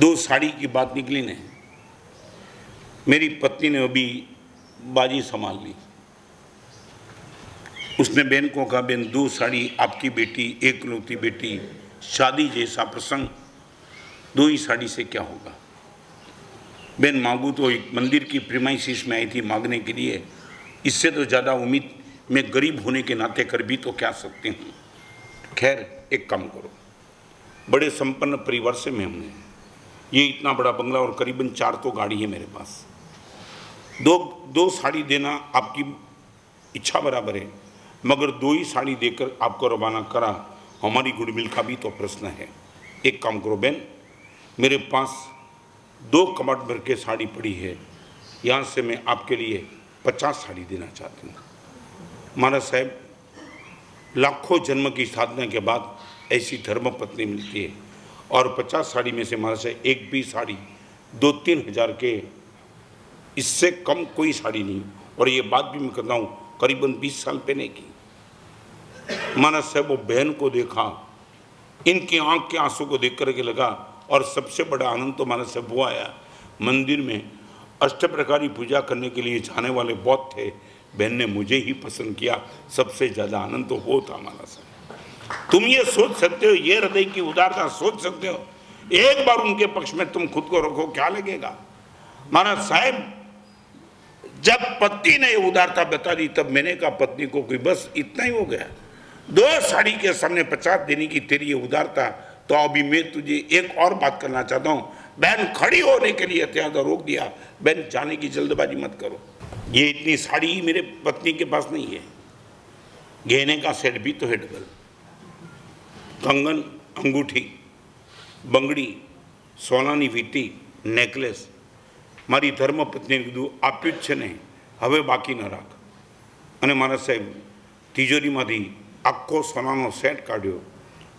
2 साड़ी की बात निकली नहीं, मेरी पत्नी ने अभी बाजी संभाल ली। उसने बहन को कहा, बहन 2 साड़ी, आपकी बेटी, एकलौती बेटी, शादी जैसा प्रसंग, 2 ही साड़ी से क्या होगा? बहन मांगू तो एक मंदिर की प्रीमाइसिस में आई थी मांगने के लिए, इससे तो ज़्यादा उम्मीद मैं गरीब होने के नाते कर भी तो क्या सकती हूँ। खैर एक काम करो, बड़े संपन्न परिवार से मैं हूँ, ये इतना बड़ा बंगला और करीबन 4 तो गाड़ी है मेरे पास, 2 साड़ी देना आपकी इच्छा बराबर है, मगर 2 ही साड़ी देकर आपको रवाना करा, हमारी गुडविल का भी तो प्रश्न है। एक काम करो बहन, मेरे पास 2 कबाड़ भर के साड़ी पड़ी है, यहाँ से मैं आपके लिए 50 साड़ी देना चाहती हूँ। महाराज साहब लाखों जन्म की साधना के बाद ऐसी धर्मपत्नी मिलती है और 50 साड़ी में से महाराज साहब एक भी साड़ी 2-3 हज़ार के, इससे कम कोई साड़ी नहीं, और ये बात भी मैं करता हूँ करीबन 20 साल पहले की। महाराज साहब वो बहन को देखा, इनकी आँख के आंसू को देख करके लगा, और सबसे बड़ा आनंद तो माना सब वो आया, मंदिर में अष्टप्रकारी पूजा करने के लिए जाने वाले बहुत थे, बहन ने मुझे ही पसंद किया, सबसे ज़्यादा आनंद तो वो था। माना साहब तुम ये सोच सकते हो, ये हृदय की उदारता सोच सकते हो, एक बार उनके पक्ष में तुम खुद को रखो क्या लगेगा? माना साहब जब पति ने ये उदारता बता दी तब मैंने कहा पत्नी को कोई बस इतना ही हो गया, 2 साड़ी के सामने 50 देने की तेरी ये उदारता, तो अभी मैं तुझे एक और बात करना चाहता हूँ। बहन खड़ी होने के लिए त्याग रोक दिया, बहन जाने की जल्दबाजी मत करो, ये इतनी साड़ी मेरे पत्नी के पास नहीं है, गहने का सेट भी तो है डबल, कंगन, अंगूठी, बंगड़ी, सोनानी वीटी, नेकलेस, मारी धर्म पत्नी आप्युच्छ ने हवे बाकी न राख, अने महाराज साहब तिजोरी में આખો સોનાનો સેટ કાઢ્યો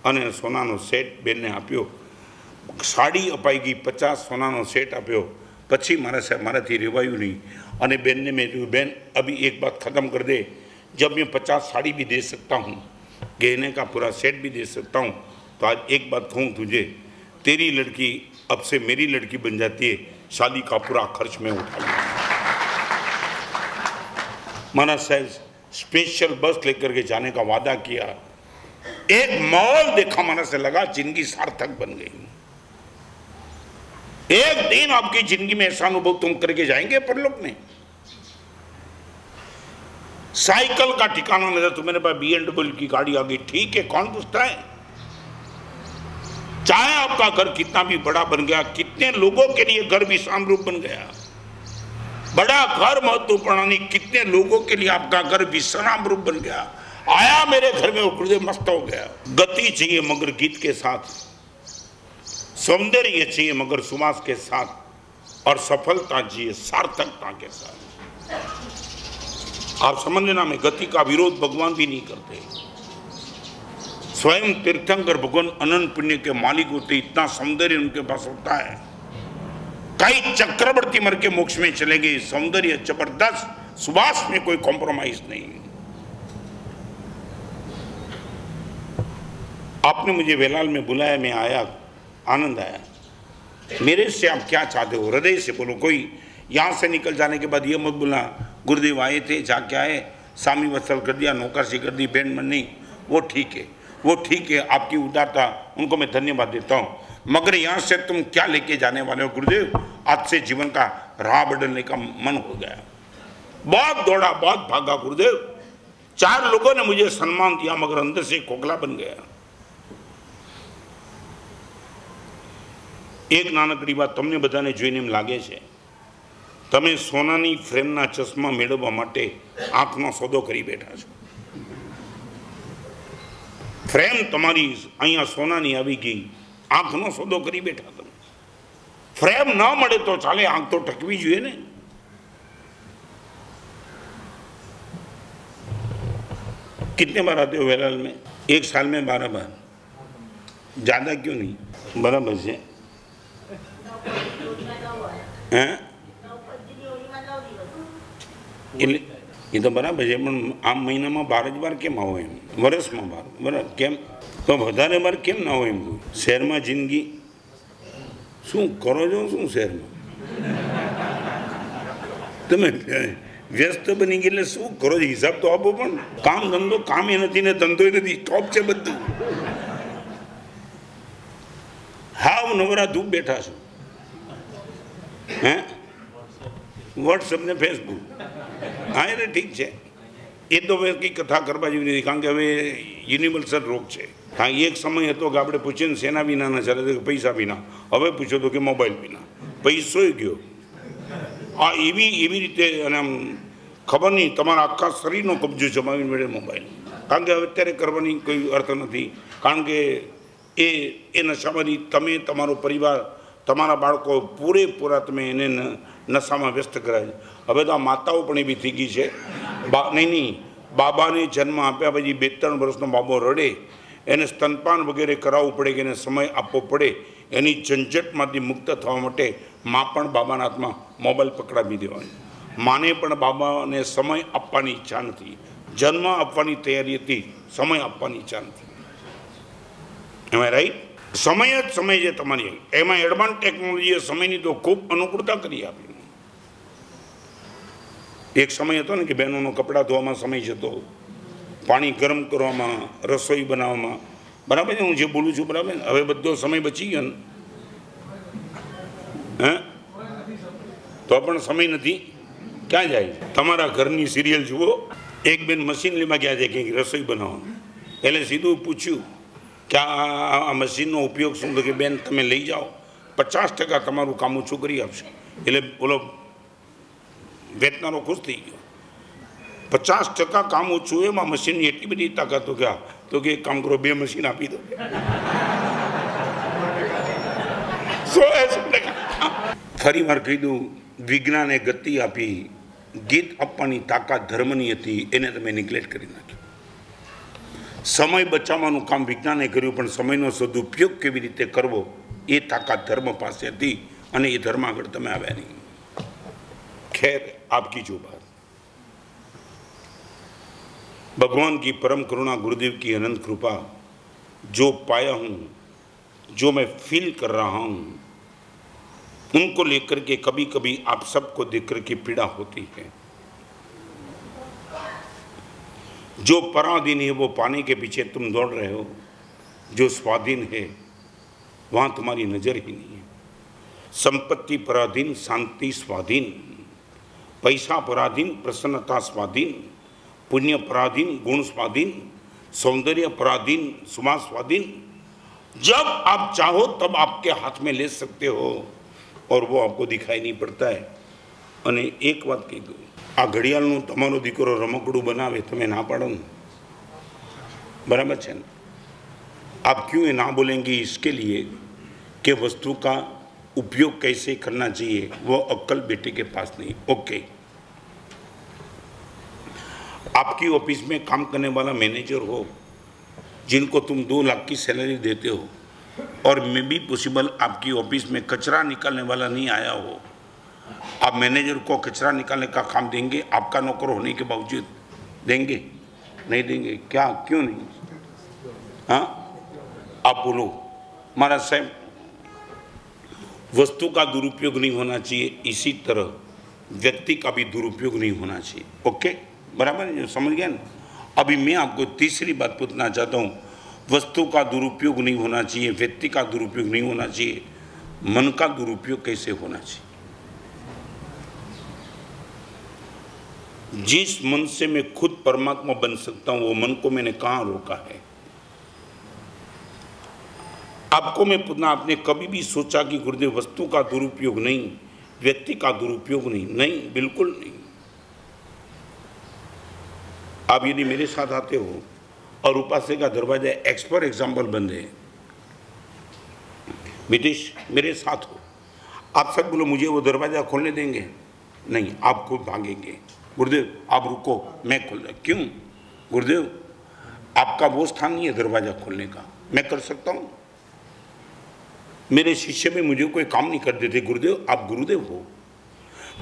અને સોનાનો સેટ બેનને આપ્યો સાડી અપાઈ ગઈ 50 સોનાનો સેટ આપ્યો પછી મારાથી રેવાયું નહીં અને બેનને મેં કહ્યું બેન अभी एक बात खत्म कर दे जब मैं 50 साड़ी भी दे सकता हूँ गहने का पूरा सेट भी दे सकता हूँ तो आज एक बात कहूँ तुझे तेरी लड़की अब से मेरी लड़की बन जाती है शादी का पूरा खर्च मैं उठा लूँगा। माना साहब स्पेशल बस लेकर के जाने का वादा किया एक मॉल देखा माना से लगा जिंदगी सार्थक बन गई। एक दिन आपकी जिंदगी में ऐसा अनुभव तुम करके जाएंगे परलोक में। साइकिल का ठिकाना नहीं था तो मेरे पास BMW की गाड़ी आ गई ठीक है कौन पूछता है चाहे आपका घर कितना भी बड़ा बन गया कितने लोगों के लिए घर भी विश्रामरूप बन गया बड़ा घर महत्वपूर्ण नहीं कितने लोगों के लिए आपका घर भी विश्रामरूप बन गया। आया मेरे घर में उपदे मस्त हो गया। गति चाहिए मगर गीत के साथ सौंदर्य चाहिए मगर सुवास के साथ और सफलता चाहिए सार्थकता के साथ। आप समझ लेना मैं गति का विरोध भगवान भी नहीं करते स्वयं तीर्थंकर भगवान अनंत पुण्य के मालिक होते इतना सौंदर्य उनके पास होता है। कई चक्रवर्ती मर के मोक्ष में चले गए सौंदर्य जबरदस्त सुवास में कोई कॉम्प्रोमाइज नहीं। आपने मुझे वेलाल में बुलाया मैं आया आनंद आया। मेरे से आप क्या चाहते हो हृदय से बोलो कोई यहाँ से निकल जाने के बाद ये मत बोला गुरुदेव आए थे जाके आए सामी वत्सल कर दिया नौकरशी कर दी भेंट मन नहीं वो ठीक है आपकी उदारता उनको मैं धन्यवाद देता हूँ मगर यहाँ से तुम क्या लेके जाने वाले हो गुरुदेव। आज से जीवन का राह बदलने का मन हो गया बहुत दौड़ा बहुत भागा गुरुदेव 4 लोगों ने मुझे सम्मान दिया मगर अंदर से खोखला बन गया। एक नानकड़ी बात तुमने बताने जोईने एम लागे छे तमे सोनानी फ्रेमना चश्मा मेळववा माटे आंखनो सौदो करी बेठा छो फ्रेम तमारी अहीं सोनानी आवी गई आंखनो सौदो करी बेठा तम फ्रेम न मळे तो चाले आंख तो टकवी जोईए ने। कितने बार आते हो वेलाल में? एक साल में 12 बार ज्यादा क्यों नहीं बराबर से ये तो बराबर है आम महीना में 12 बार केम आवे एम वर्ष में 12 केम तो वधारे बार केम न आवे एम शहर में जिंदगी शू करो जो शू शहर में तमे व्यस्त बनी गए शू करो हिसाब तो आपो पण काम धंधो काम ए नथी ने धंधो ए नथी टॉप छे बधुं हाव नवरा धूप बैठा छो व्हाट्सएप ने फेसबुक हाँ रे ठीक है ये तो वे कई कथा करवा जीव नहीं कारण हम यूनिवर्सल रोग है। हाँ एक समय है तो आपणे पूछे सेना विना न चले पैसा विना हवे पूछो तो कि मोबाइल विना पैसो गयो आ एवी रीते आम खबर नहीं तमारा आखा शरीरनो कब्जो जमावी मेळे मोबाइल कारण के अत्यारे करवानी कोई अर्थ नहीं कारण के ए नशामांथी तमे तमारो परिवार तमारा बाळको पूरेपूरा तमे एने नशा में व्यस्त कराए। हवे तो माताओ पण एवी थी गई है नहीं बाबा ने जन्म आप्या पछी 2-3 वर्षनो बाबो रड़े एने स्तनपान वगैरह कराववू पड़े कि समय आपवो पड़े एनी झंझटमांथी मुक्त थवा माटे मां पण बाबाना हाथमां मोबाइल पकड़ावी देवानी माने पण बाबाने समय आपवानी इच्छा नथी जन्म आपवानी तैयारी हती समय आपवानी इच्छा नथी। Am I right? समय ज समय जे तमारी एम एडवांस टेक्नोलॉजी समयनी तो खूब अनुकूलता करी आपी। एक समय हतो ने कि बहनों कपड़ा धोवामां समय जतो पाणी गरम करवामां रसोई बनाववामां बराबर हूँ जो बोलूँ छूँ बराबर हवे बधो समय बची गयो हैं तो पण समय नथी क्या जाए तमारा घरनी सीरियल जुओ। एक बेन मशीन लेवा गया छे के रसोई बनाववामां एटले सीधुं पूछ्युं क्या आ मशीन नो उपयोग शू तो कि बेन तमे लई जाओ 50% तमारू काम ओछू करी आपशे एटले बोलो वेतनारो खुश थी गयो 50% काम ओछू एम आ मशीन की एटली बड़ी ताकत हो क्या तो कि काम करो 2 मशीन आपी दो 100% फरी वार कीधुं विज्ञाने गति आपी गीत अपनी ताकत धर्मनी हती एने तमे निग्लेक्ट करी नाख्यो समय बचावानुं काम विज्ञाने कर्युं पण समयनो सदुपयोग केवी रीते करवो ए ताकत धर्म पासेथी अने ए धर्म आगळ तमे आव्या नहीं। खैर आपकी जो बात भगवान की परम करुणा गुरुदेव की अनंत कृपा जो पाया हूँ, जो मैं फील कर रहा हूँ, उनको लेकर के कभी कभी आप सबको देख कर के पीड़ा होती है। जो पराधीन है वो पाने के पीछे तुम दौड़ रहे हो, जो स्वाधीन है वहाँ तुम्हारी नज़र ही नहीं है। संपत्ति पराधीन, शांति स्वाधीन, पैसा पराधीन, प्रसन्नता स्वाधीन, पुण्य पराधीन, गुण स्वाधीन, सौंदर्य पराधीन, सुमा स्वाधीन। जब आप चाहो तब आपके हाथ में ले सकते हो और वो आपको दिखाई नहीं पड़ता है। अने एक बात कही दो, आ घड़ियाळनो तमारो दीकरो रमकड़ू बनावे तमे ना पाड़ो ने, बराबर है ना? आप क्यों ना बोलेंगे? इसके लिए कि वस्तु का उपयोग कैसे करना चाहिए वो अक्ल बेटे के पास नहीं। ओके, आपकी ऑफिस में काम करने वाला मैनेजर हो जिनको तुम 2 लाख की सैलरी देते हो और मे बी पॉसिबल आपकी ऑफिस में कचरा निकालने वाला नहीं आया हो, आप मैनेजर को कचरा निकालने का काम देंगे? आपका नौकर होने के बावजूद देंगे? नहीं देंगे। क्या क्यों नहीं? हाँ आप बोलो महाराज साहब वस्तु का दुरुपयोग नहीं होना चाहिए, इसी तरह व्यक्ति का भी दुरुपयोग नहीं होना चाहिए। ओके, बराबर है, समझ गया ना? अभी मैं आपको तीसरी बात पूछना चाहता हूँ, वस्तु का दुरुपयोग नहीं होना चाहिए, व्यक्ति का दुरुपयोग नहीं होना चाहिए, मन का दुरुपयोग कैसे होना चाहिए? जिस मन से मैं खुद परमात्मा बन सकता हूं वो मन को मैंने कहां रोका है? आपको मैं पूछना, आपने कभी भी सोचा कि गुरुदेव वस्तु का दुरुपयोग नहीं, व्यक्ति का दुरुपयोग नहीं? नहीं, बिल्कुल नहीं। आप यदि मेरे साथ आते हो और उपास्य का दरवाजा एक्स पर एग्जाम्पल बंद है, विदेश मेरे साथ हो, आप सब बोलो मुझे वो दरवाज़ा खोलने देंगे? नहीं, आप खुद भागेंगे। गुरुदेव आप रुको, मैं खोल रहा। क्यों? गुरुदेव आपका वो स्थान नहीं है दरवाज़ा खोलने का, मैं कर सकता हूँ। मेरे शिष्य में मुझे कोई काम नहीं कर देते। गुरुदेव आप गुरुदेव हो।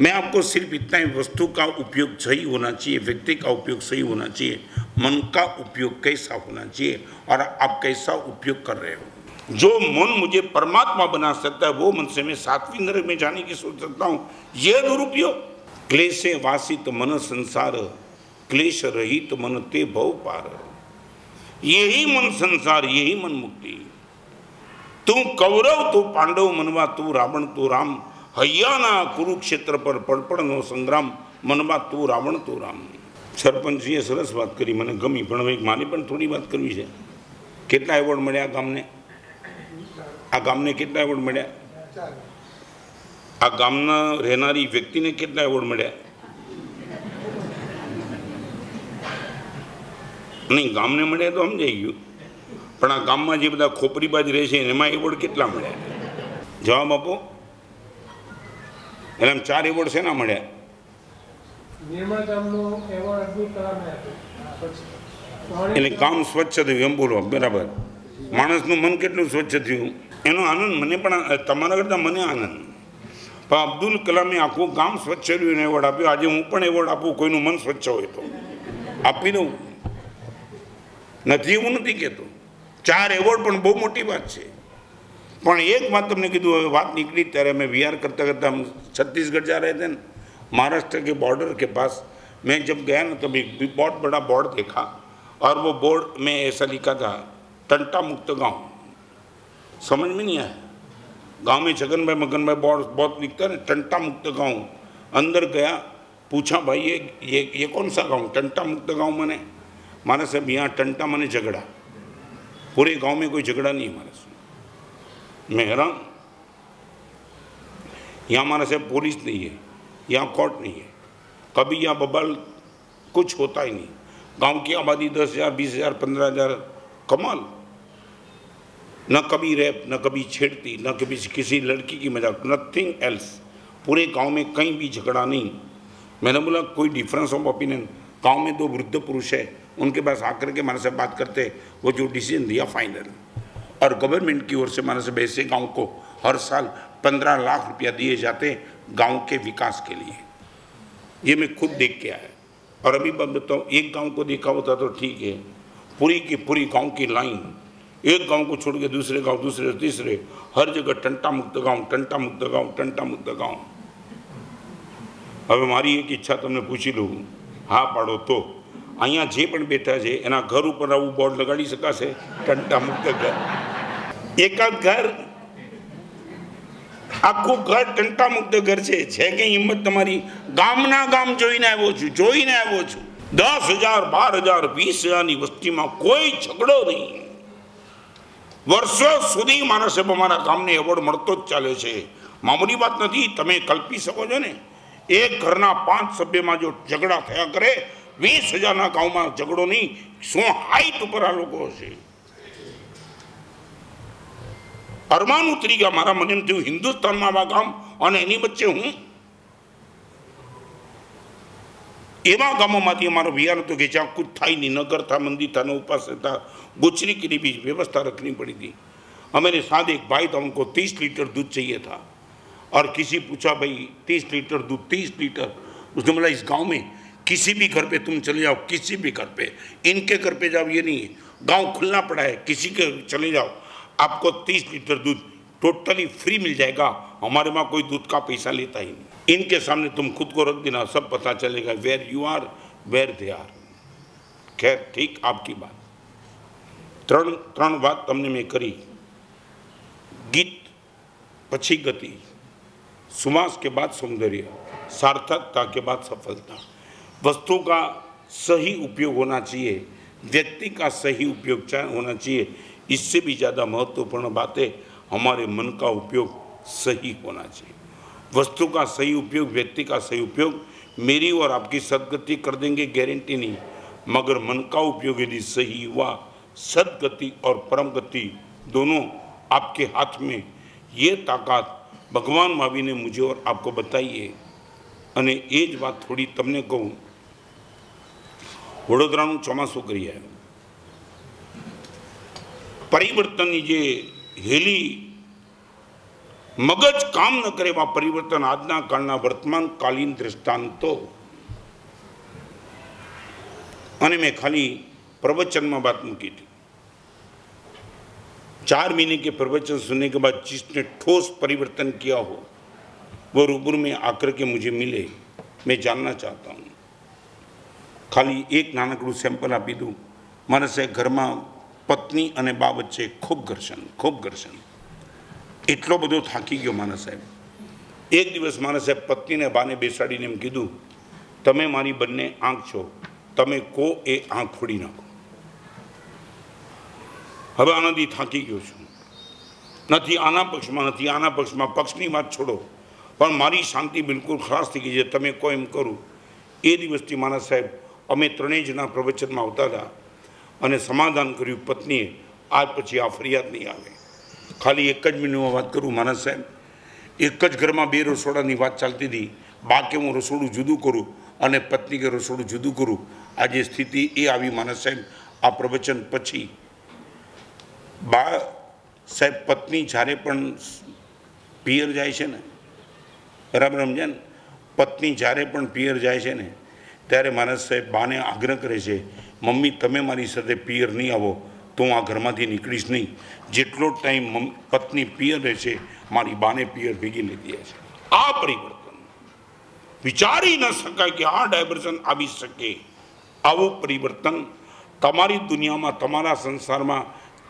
मैं आपको सिर्फ इतना ही, वस्तु का उपयोग सही होना चाहिए, व्यक्ति का उपयोग सही होना चाहिए, मन का उपयोग कैसा होना चाहिए और आप कैसा उपयोग कर रहे हो। जो मन मुझे परमात्मा बना सकता है वो मन से मैं 7वीं नरक में जाने की सोच सकता हूँ, यह दुरुपयोग। क्लेश वासित मन संसार, क्लेश रहित मन ते भव पार। यही मन संसार, यही मन मुक्ति। तू कौरव तू पांडव मनवा, तू रावण तू राम। हयाना कुरुक्षेत्र पर पड़पड़नो संग्राम, मनवा तू रावण तू राम। सरपंचजीए सरस बात करी, मैंने गमी, पण एक माने पण थोड़ी बात करवी छे। केटला एवॉर्ड मळ्या गामने? आ गामने केटला एवॉर्ड मळ्या? आ गामना रहनारी व्यक्तिने केटला एवॉर्ड मळ्या? नहीं, गामने मळ्या तो समजाई गयुं, पण आ गाममां जे बधा खोपरीबाज रहे छे एमां एवॉर्ड केटला मळ्या? जवाब आपो। एम 4 एवॉर्ड से ना मळ्या? काम स्वच्छ थी एम बोलो, बराबर। मणस न मन के स्वच्छ थी एनो आनंद मैंने करता, मैंने आनंद। पर अब्दुल कलामे आखू काम स्वच्छ रही एवॉर्ड आप। आज हूँ एवॉर्ड आप कोई मन स्वच्छ हो तो आप दू नहीं, एवं नहीं कहते। 4 एवॉर्ड पर बहुत मोटी बात है। पर एक बात तमने कीधु, हमें बात निकली तरह मैं वीआर करता करता हम छत्तीसगढ़ जा रहे थे ना, महाराष्ट्र के बॉर्डर के पास मैं जब गया ना तब एक बहुत बड़ा बोर्ड देखा और वो बोर्ड में ऐसा लिखा था, टंटा मुक्त गांव। समझ में नहीं आया। गांव में छगन भाई मगन भाई बोर्ड बहुत लिखता ना, टंटा मुक्त गाँव। अंदर गया, पूछा भाई ये कौन सा गाँव? टंटा मुक्त गाँव। मैंने महाराज साहब यहाँ टंटा मैंने झगड़ा, पूरे गाँव में कोई झगड़ा नहीं है महाराज साहब। मैं हैरान, यहाँ हमारा से पुलिस नहीं है, यहाँ कोर्ट नहीं है, कभी यहाँ बबल कुछ होता ही नहीं। गांव की आबादी 10,000, 20,000, 15,000, कमाल। न कभी रेप, न कभी छेड़ती, न कभी किसी लड़की की मजाक, नथिंग एल्स। पूरे गांव में कहीं भी झगड़ा नहीं। मैंने बोला कोई डिफरेंस ऑफ ओपिनियन? गांव में 2 वृद्ध पुरुष है, उनके पास आकर के हमारे से बात करते, वो जो डिसीजन दिया फाइनल। और गवर्नमेंट की ओर से हमारे से ऐसे गाँव को हर साल 15 लाख रुपया दिए जाते गाँव के विकास के लिए। ये मैं खुद देख के आया। और अभी मैं बताऊँ, एक गाँव को देखा होता तो ठीक है, पूरी की पूरी गाँव की लाइन, एक गांव को छोड़ के दूसरे गांव, दूसरे तीसरे, हर जगह टंटा मुक्त गांव, टंटा मुक्त गांव, टंटा मुक्त गांव। अब हमारी एक इच्छा तुमने पूछी लो, हाँ पाड़ो तो अँ जे बेटा है एना घर पर बोर्ड लगाड़ी सकाशे टंटा मुक्त घर। एकाद घर आखू घर टंटा मुक्त घर है कि हिम्मत तमारी गामना गाम जोईने आव्यो छुं, जोईने आव्यो छुं। 10,000, 12,000, 20,000 ની વસ્તીમાં કોઈ झगड़ो नहीं। वर्षों सुधी मारा से अमरा गामने एवोर्ड मळतो ज चाले छे। मामूली बात नथी, तमे कल्पी सको छो ने। एक घरना 5 सभ्य में जो झगड़ा थया करे, 20,000 ना गाँव में झगड़ो नहीं। शू हाइट पर आ लोको छे। अरमान उतरी गया मारा मन में थयुं हिंदुस्तान में आ गाम अने एनी वच्चे हूँ। एवं गामों में अमारो विहार तो कि ज्यां कुछ थाय नहीं, नगर था, मंदिर था, न उपास था, गोचरी की भी व्यवस्था रखनी पड़ी थी। हमारे साथ एक भाई था, उनको 30 लीटर दूध चाहिए था। और किसी पूछा भाई 30 लीटर दूध, 30 लीटर। उसने बोला इस गांव में किसी भी घर पे तुम चले जाओ, किसी भी घर पे, इनके घर पे जाओ ये नहीं है, गाँव खुलना पड़ा है, किसी के चले जाओ आपको 30 लीटर दूध टोटली फ्री मिल जाएगा। हमारे माँ कोई दूध का पैसा लेता ही नहीं। इनके सामने तुम खुद को रख देना, सब पता चलेगा where you are where they are. खैर ठीक, आपकी बात। त्रण बात तमने मैं करी, गीत पछी गति, समाज के बाद सौंदर्य, सार्थकता के बाद सफलता। वस्तु का सही उपयोग होना चाहिए, व्यक्ति का सही उपयोग होना चाहिए। इससे भी ज़्यादा महत्वपूर्ण बात है, हमारे मन का उपयोग सही होना चाहिए। वस्तु का सही उपयोग, व्यक्ति का सही उपयोग मेरी और आपकी सदगति कर देंगे, गारंटी नहीं। मगर मन का उपयोग यदि सही हुआ, सदगति और परम गति दोनों आपके हाथ में। ये ताकत भगवान महावीर ने मुझे और आपको बताइए। अने ए ज बात थोड़ी तमने कहूँ, वडोदरानु ચોમાસું કરી આવ્યું। परिवर्तन जे हेली मगज काम न करे वा परिवर्तन आजना कालना वर्तमान कालीन दृष्टांतो। अने मैं खाली प्रवचन में बात मूकी थी। 4 महीने के प्रवचन सुनने के बाद जिसने ठोस परिवर्तन किया हो वो रूबरू में आकर के मुझे मिले, मैं जानना चाहता हूँ। खाली एक नानकड़ू सैम्पल आपी दूँ। मारा से घर में पत्नी अने बा बच्चे खूब घर्षण एटलो बधो थाकी गयो माना साहेब। एक दिवस माना साहेब पत्नी ने बाने बेसाडीने एम कीधुं, तमे मारी बंने आँख छो, तमे को ए आँख फोड़ी नाखो। हवे आनाथी थाकी गयो छुं, नथी आना पक्षमां, नथी आना पक्षमां, पक्षनी वात छोड़ो, पण मारी शांति बिलकुल खलास थई गई छे। तमे कोई एम करो। ए दिवसथी माना साहेब अमे त्रणेय जना प्रवचनमां आवता हता अने समाधान कर्युं पत्नीए। आज पछी आ फरियाद नहीं आवे। खाली एक ज महीने में बात करूँ मानस साहब, एक ज घर में 2 रसोड़ा की बात चालती थी। बा के हूँ रसोड़ू जुदू करूँ और पत्नी के रसोड़ू जुदू करूँ। आज स्थिति ए आई मानस साहब। आ प्रवचन पछी बा साहब पत्नी जारे पण पियर जाए छे ने, बराबर समझे ने, पत्नी जारे पण पियर जाए छे ने त्यारे मानस साहब बाने आग्रह करे छे, मम्मी तमे मारी साथे पियर नहीं आवो तो हूँ आ घर में निकलीश नहीं। जेटलो टाइम पत्नी पियर रहे, मारी बाने पियर भेगी लीधी है। आ परिवर्तन विचारी न सके कि आ डायवर्जन आवी सके। आवो परिवर्तन तमारी दुनिया में, तमारा संसार में,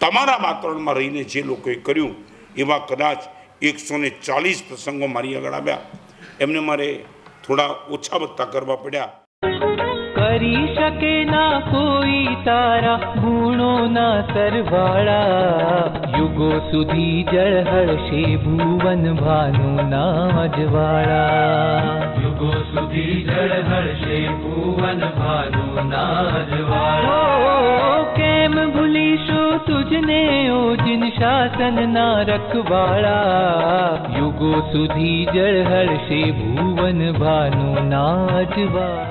तमारा वातावरण में रहीने जे लोकोए कर्युं एवा कदाच 140 प्रसंगों मारी आगळ आव्या। एमने मारे थोड़ा ओछा वत्ता करवा पड्या। करी शके ना कोई तारा गुणो ना सरवाळा, युगो सुधी जळहळशे भुवन भानु ना अजवाळा, युगो सुधी जळहळशे भुवन भानु ना अजवाळा। केम भूलीशो तुझने ओ जिन शासन ना रखवाळा, युगो सुधी जळहळशे भुवन भानु ना अजवाळा।